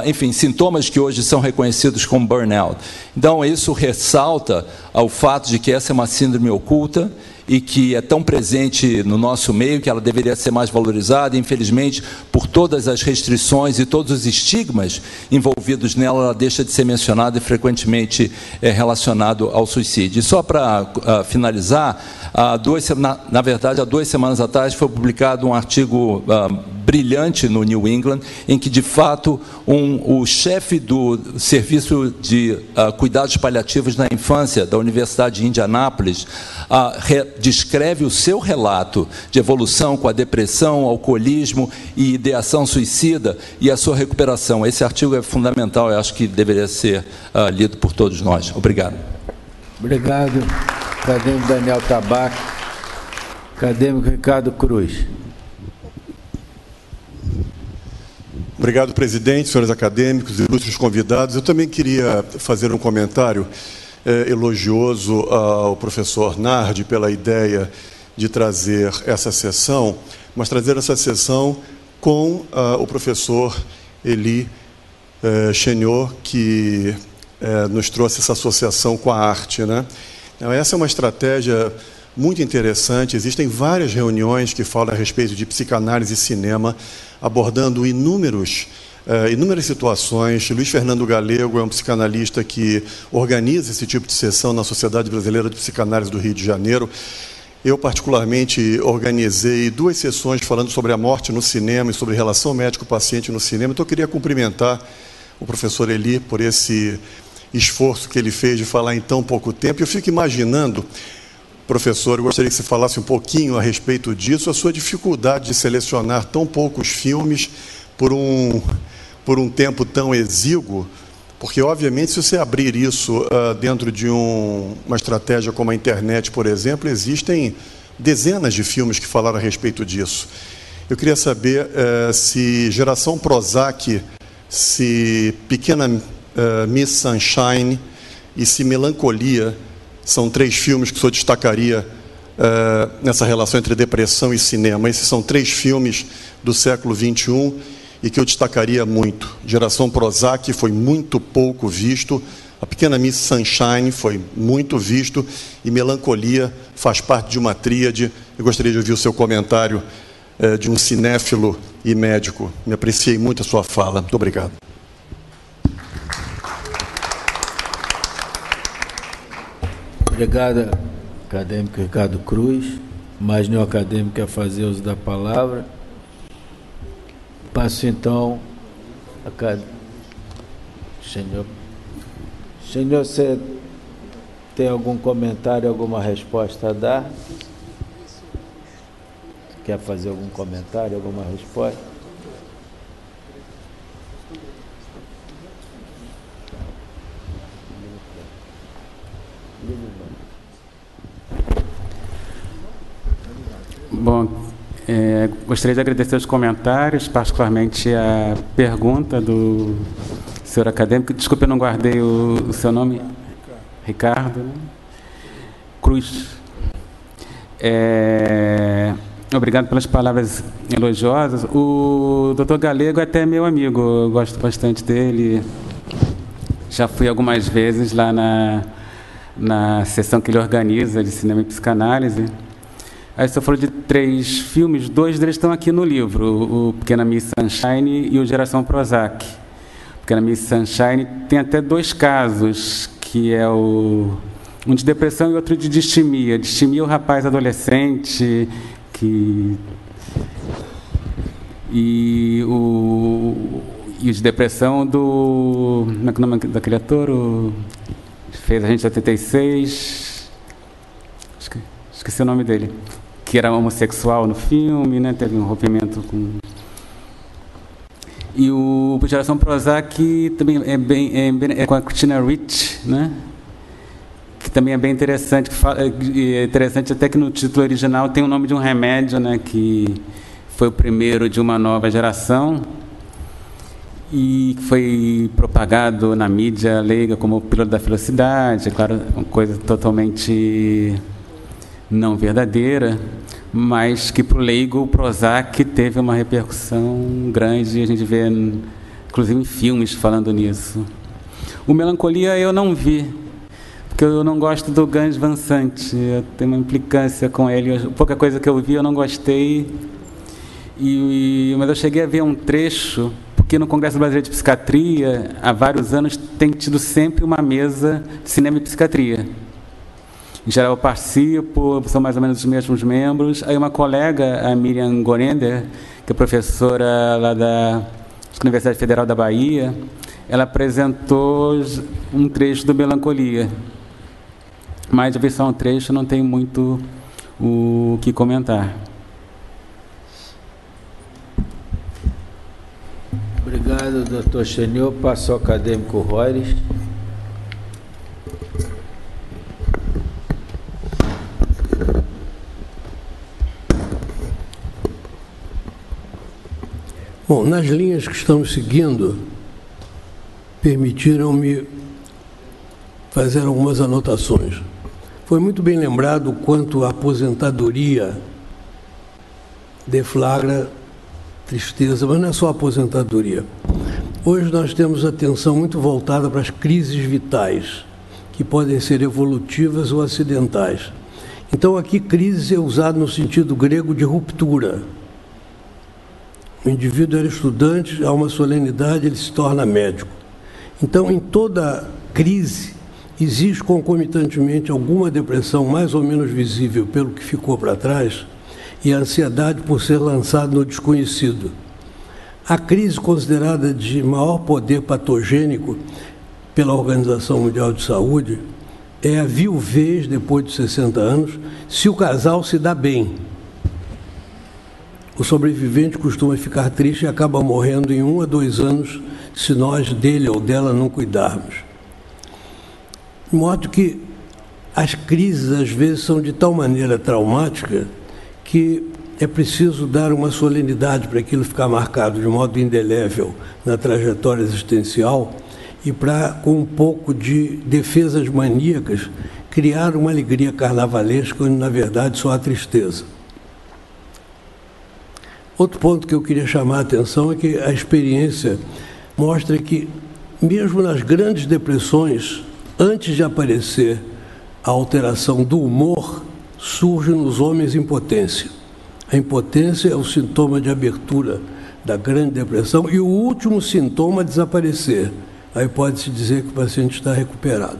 enfim, sintomas que hoje são reconhecidos como burnout. Então, isso ressalta ao fato de que essa é uma síndrome oculta e que é tão presente no nosso meio que ela deveria ser mais valorizada. Infelizmente, por todas as restrições e todos os estigmas envolvidos nela, ela deixa de ser mencionada e frequentemente é relacionado ao suicídio. E só para uh, finalizar, há duas, na, na verdade, há duas semanas atrás foi publicado um artigo uh, brilhante no New England, em que, de fato, um, o chefe do Serviço de uh, Cuidados Paliativos na Infância da Universidade de Indianápolis uh, re, descreve o seu relato de evolução com a depressão, alcoolismo e ideação suicida e a sua recuperação. Esse artigo é fundamental, eu acho que deveria ser uh, lido por todos nós. Obrigado. Obrigado, acadêmico Daniel Tabac, acadêmico Ricardo Cruz. Obrigado, presidente, senhores acadêmicos, ilustres convidados. Eu também queria fazer um comentário eh, elogioso ao professor Nardi pela ideia de trazer essa sessão, mas trazer essa sessão com ah, o professor Elie eh, Cheniaux, que eh, nos trouxe essa associação com a arte, né? Então, essa é uma estratégia muito interessante. Existem várias reuniões que falam a respeito de psicanálise e cinema, abordando inúmeros, uh, inúmeras situações. Luiz Fernando Galego é um psicanalista que organiza esse tipo de sessão na Sociedade Brasileira de Psicanálise do Rio de Janeiro. Eu, particularmente, organizei duas sessões falando sobre a morte no cinema e sobre relação médico-paciente no cinema. Então, eu queria cumprimentar o professor Elie por esse esforço que ele fez de falar em tão pouco tempo. Eu fico imaginando, professor, eu gostaria que você falasse um pouquinho a respeito disso, a sua dificuldade de selecionar tão poucos filmes por um, por um tempo tão exíguo, porque, obviamente, se você abrir isso uh, dentro de um, uma estratégia como a internet, por exemplo, existem dezenas de filmes que falaram a respeito disso. Eu queria saber uh, se Geração Prozac, se Pequena uh, Miss Sunshine e se Melancolia são três filmes que o senhor destacaria uh, nessa relação entre depressão e cinema. Esses são três filmes do século vinte e um e que eu destacaria muito. Geração Prozac foi muito pouco visto, A Pequena Miss Sunshine foi muito visto e Melancolia faz parte de uma tríade. Eu gostaria de ouvir o seu comentário uh, de um cinéfilo e médico. Me apreciei muito a sua fala. Muito obrigado. Obrigado, acadêmico Ricardo Cruz. Mais nenhum acadêmico quer fazer uso da palavra. Passo então a acad... Senhor, senhor, você tem algum comentário, alguma resposta a dar? Quer fazer algum comentário, alguma resposta? Bom, é, gostaria de agradecer os comentários, particularmente a pergunta do senhor acadêmico. Desculpe, eu não guardei o, o seu nome. Ricardo, né? Cruz. É, obrigado pelas palavras elogiosas. O doutor Galego é até meu amigo, eu gosto bastante dele. Já fui algumas vezes lá na, na sessão que ele organiza de cinema e psicanálise. Aí você falou de três filmes, dois deles estão aqui no livro, o Pequena Miss Sunshine e o Geração Prozac. Pequena Miss Sunshine tem até dois casos, que é o, um de depressão e outro de distimia. Distimia é o rapaz adolescente, que, e o e de depressão do, como é o nome daquele ator? O, fez A Gente oitenta e seis, esque, esqueci o nome dele, que era homossexual no filme, né? Teve um rompimento com... E o Geração Prozac também é bem, é, bem, é com a Christina Ricci, né? Que também é bem interessante, é interessante até que no título original tem o nome de um remédio, né? Que foi o primeiro de uma nova geração e foi propagado na mídia leiga como pílula da felicidade, claro, uma coisa totalmente não verdadeira, mas que para o leigo o Prozac teve uma repercussão grande, a gente vê inclusive em filmes falando nisso. O Melancolia eu não vi, porque eu não gosto do Gus Van Sant, eu tenho uma implicância com ele, pouca coisa que eu vi eu não gostei, e, mas eu cheguei a ver um trecho, porque no Congresso Brasileiro de Psiquiatria, há vários anos, tem tido sempre uma mesa de cinema e psiquiatria. Em geral, eu participo, são mais ou menos os mesmos membros. Aí uma colega, a Miriam Gorender, que é professora lá da Universidade Federal da Bahia, ela apresentou um trecho do Melancolia, mas a versão trecho não tem muito o que comentar. Obrigado, doutor Cheniaux. Passo ao acadêmico Hoirisch. Bom, nas linhas que estamos seguindo, permitiram-me fazer algumas anotações. Foi muito bem lembrado o quanto a aposentadoria deflagra tristeza, mas não é só a aposentadoria. Hoje nós temos atenção muito voltada para as crises vitais, que podem ser evolutivas ou acidentais. Então aqui crise é usado no sentido grego de ruptura. O indivíduo era estudante, há uma solenidade, ele se torna médico. Então, em toda crise, existe concomitantemente alguma depressão mais ou menos visível pelo que ficou para trás e a ansiedade por ser lançado no desconhecido. A crise considerada de maior poder patogênico pela Organização Mundial de Saúde é a viuvez depois de sessenta anos, se o casal se dá bem. O sobrevivente costuma ficar triste e acaba morrendo em um a dois anos se nós dele ou dela não cuidarmos. De modo que as crises, às vezes, são de tal maneira traumática que é preciso dar uma solenidade para aquilo ficar marcado de modo indelével na trajetória existencial e para, com um pouco de defesas maníacas, criar uma alegria carnavalesca onde, na verdade, só há tristeza. Outro ponto que eu queria chamar a atenção é que a experiência mostra que, mesmo nas grandes depressões, antes de aparecer a alteração do humor, surge nos homens impotência. A impotência é o sintoma de abertura da grande depressão e o último sintoma a desaparecer. Aí pode-se dizer que o paciente está recuperado.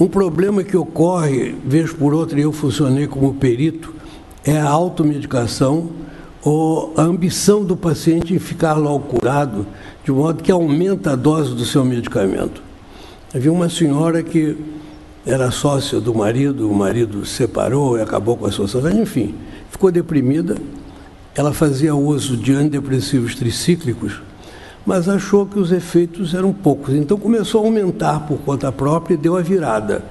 Um problema que ocorre, vez por outra, e eu funcionei como perito, é a automedicação ou a ambição do paciente em ficar logo curado, de modo que aumenta a dose do seu medicamento. Havia uma senhora que era sócia do marido, o marido separou e acabou com a sociedade, enfim, ficou deprimida. Ela fazia uso de antidepressivos tricíclicos, mas achou que os efeitos eram poucos. Então começou a aumentar por conta própria e deu a virada.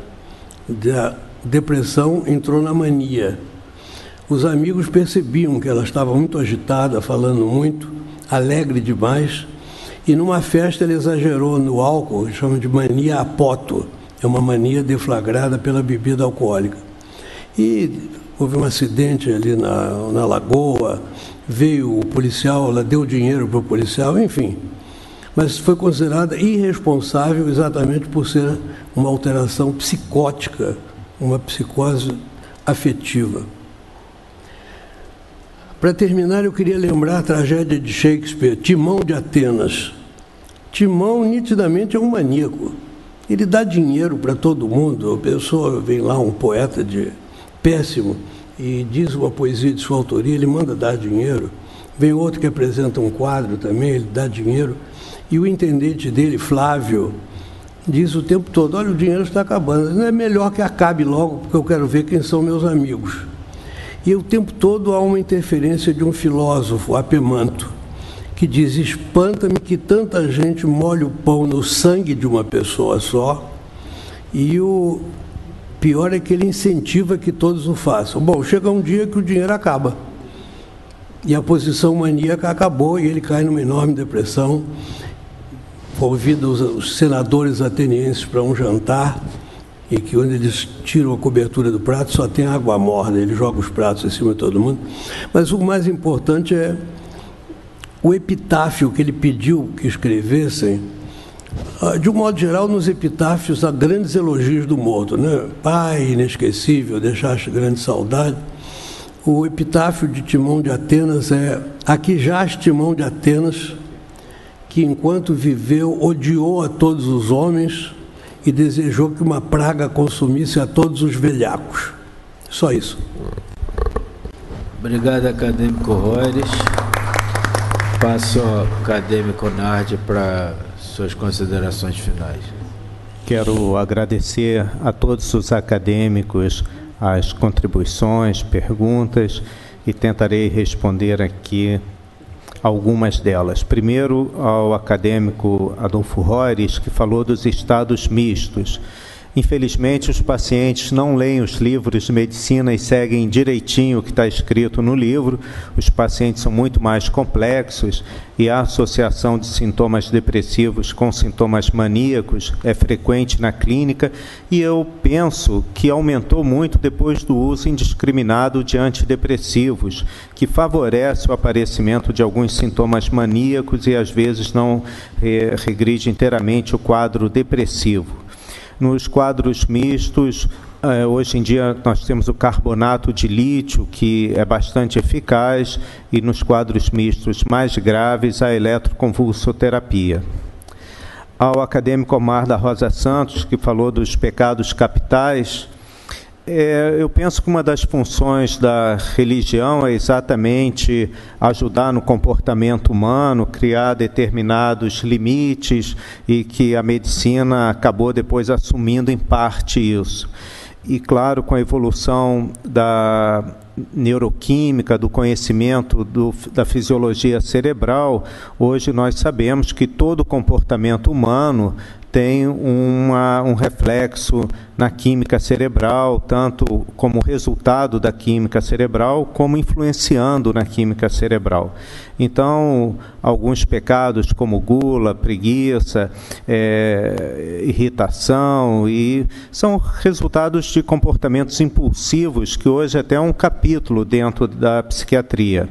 Da depressão entrou na mania. Os amigos percebiam que ela estava muito agitada, falando muito, alegre demais. E numa festa ela exagerou no álcool, que chamam de mania apoto. É uma mania deflagrada pela bebida alcoólica. E houve um acidente ali na, na lagoa, veio o policial, ela deu dinheiro para o policial, enfim. Mas foi considerada irresponsável exatamente por ser uma alteração psicótica, uma psicose afetiva. Para terminar, eu queria lembrar a tragédia de Shakespeare, Timão de Atenas. Timão, nitidamente, é um maníaco. Ele dá dinheiro para todo mundo. A pessoa vem lá, um poeta de péssimo, e diz uma poesia de sua autoria, ele manda dar dinheiro. Vem outro que apresenta um quadro também, ele dá dinheiro. E o intendente dele, Flávio, diz o tempo todo, olha, o dinheiro está acabando. Não é melhor que acabe logo, porque eu quero ver quem são meus amigos. E o tempo todo há uma interferência de um filósofo, Apemanto, que diz, espanta-me que tanta gente molhe o pão no sangue de uma pessoa só, e o pior é que ele incentiva que todos o façam. Bom, chega um dia que o dinheiro acaba, e a posição maníaca acabou, e ele cai numa enorme depressão, convida os senadores atenienses para um jantar, e que onde eles tiram a cobertura do prato só tem água morna, ele joga os pratos em cima de todo mundo. Mas o mais importante é o epitáfio que ele pediu que escrevessem. De um modo geral, nos epitáfios há grandes elogios do morto, né? Pai inesquecível, deixaste grande saudade. O epitáfio de Timão de Atenas é: aqui jaz Timão de Atenas, que enquanto viveu odiou a todos os homens e desejou que uma praga consumisse a todos os velhacos. Só isso. Obrigado, acadêmico Hoirisch. Passo ao acadêmico Nardi para suas considerações finais. Quero agradecer a todos os acadêmicos as contribuições, perguntas, e tentarei responder aqui algumas delas. Primeiro, ao acadêmico Adolfo Hoirisch, que falou dos estados mistos. Infelizmente, os pacientes não leem os livros de medicina e seguem direitinho o que está escrito no livro. Os pacientes são muito mais complexos e a associação de sintomas depressivos com sintomas maníacos é frequente na clínica, e eu penso que aumentou muito depois do uso indiscriminado de antidepressivos, que favorece o aparecimento de alguns sintomas maníacos e às vezes não eh, regride inteiramente o quadro depressivo. Nos quadros mistos, hoje em dia nós temos o carbonato de lítio, que é bastante eficaz, e nos quadros mistos mais graves, a eletroconvulsoterapia. Ao acadêmico Omar da Rosa Santos, que falou dos pecados capitais, É, eu penso que uma das funções da religião é exatamente ajudar no comportamento humano, criar determinados limites, e que a medicina acabou depois assumindo em parte isso. E, claro, com a evolução da neuroquímica, do conhecimento do, da fisiologia cerebral, hoje nós sabemos que todo comportamento humano tem uma, um reflexo na química cerebral, tanto como resultado da química cerebral, como influenciando na química cerebral. Então, alguns pecados como gula, preguiça, é, irritação, e são resultados de comportamentos impulsivos, que hoje até é um capítulo dentro da psiquiatria.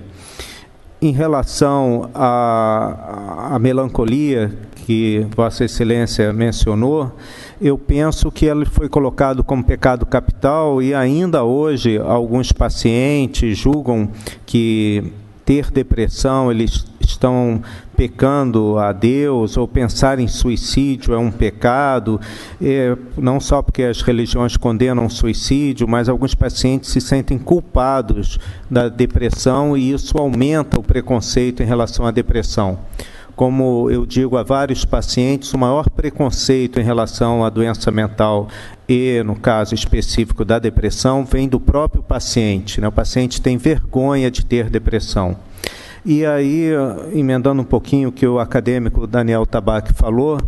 Em relação à, à melancolia, que Vossa Excelência mencionou, eu penso que ele foi colocado como pecado capital, e ainda hoje alguns pacientes julgam que ter depressão, eles estão pecando a Deus, ou pensar em suicídio é um pecado, é, não só porque as religiões condenam o suicídio, mas alguns pacientes se sentem culpados da depressão, e isso aumenta o preconceito em relação à depressão. Como eu digo a vários pacientes, o maior preconceito em relação à doença mental, e no caso específico da depressão, vem do próprio paciente, né? O paciente tem vergonha de ter depressão. E aí, emendando um pouquinho o que o acadêmico Daniel Tabac falou,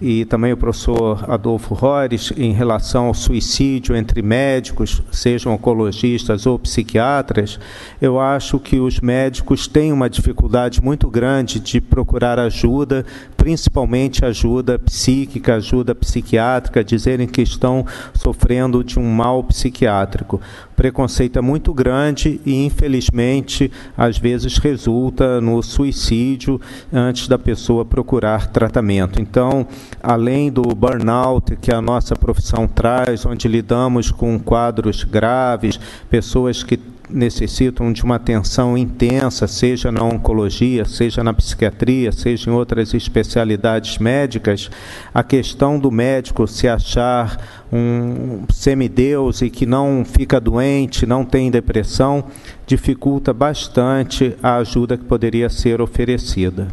e também o professor Adolfo Hoirisch, em relação ao suicídio entre médicos, sejam oncologistas ou psiquiatras, eu acho que os médicos têm uma dificuldade muito grande de procurar ajuda, principalmente ajuda psíquica, ajuda psiquiátrica, dizerem que estão sofrendo de um mal psiquiátrico. O preconceito é muito grande e, infelizmente, às vezes resulta no suicídio antes da pessoa procurar tratamento. Então, além do burnout que a nossa profissão traz, onde lidamos com quadros graves, pessoas que necessitam de uma atenção intensa, seja na oncologia, seja na psiquiatria, seja em outras especialidades médicas, a questão do médico se achar um semideus e que não fica doente, não tem depressão, dificulta bastante a ajuda que poderia ser oferecida.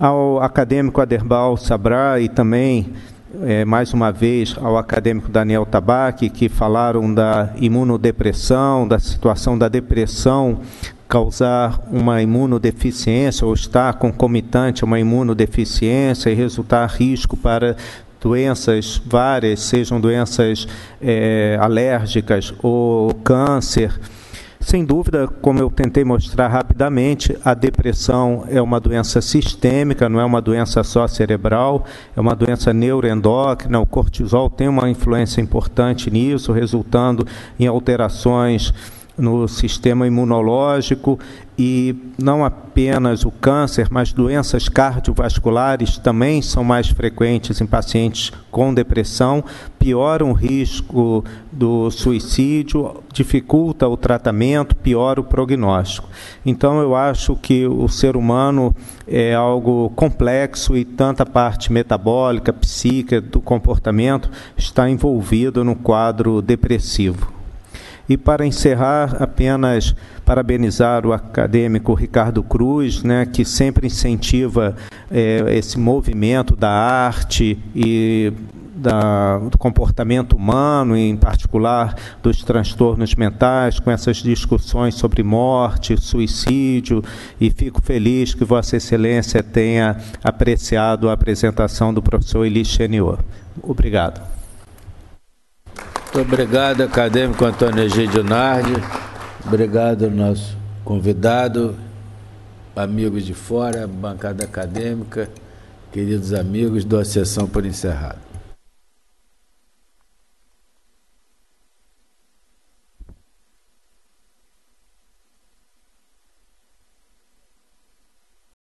Ao acadêmico Aderbal Sabrá, e também É, mais uma vez ao acadêmico Daniel Tabac, que falaram da imunodepressão, da situação da depressão causar uma imunodeficiência, ou estar concomitante a uma imunodeficiência e resultar risco para doenças várias, sejam doenças é, alérgicas ou câncer. Sem dúvida, como eu tentei mostrar rapidamente, a depressão é uma doença sistêmica, não é uma doença só cerebral, é uma doença neuroendócrina. O cortisol tem uma influência importante nisso, resultando em alterações no sistema imunológico, e não apenas o câncer, mas doenças cardiovasculares também são mais frequentes em pacientes com depressão, pioram o risco do suicídio, dificulta o tratamento, piora o prognóstico. Então, eu acho que o ser humano é algo complexo, e tanta parte metabólica, psíquica, do comportamento está envolvida no quadro depressivo. E, para encerrar, apenas parabenizar o acadêmico Ricardo Cruz, né, que sempre incentiva é, esse movimento da arte e da, do comportamento humano, em particular dos transtornos mentais, com essas discussões sobre morte, suicídio, e fico feliz que Vossa Excelência tenha apreciado a apresentação do professor Elie Cheniaux. Obrigado. Muito obrigado, acadêmico Antônio Egídio Nardi. Obrigado, nosso convidado, amigos de fora, bancada acadêmica, queridos amigos, dou a sessão por encerrada.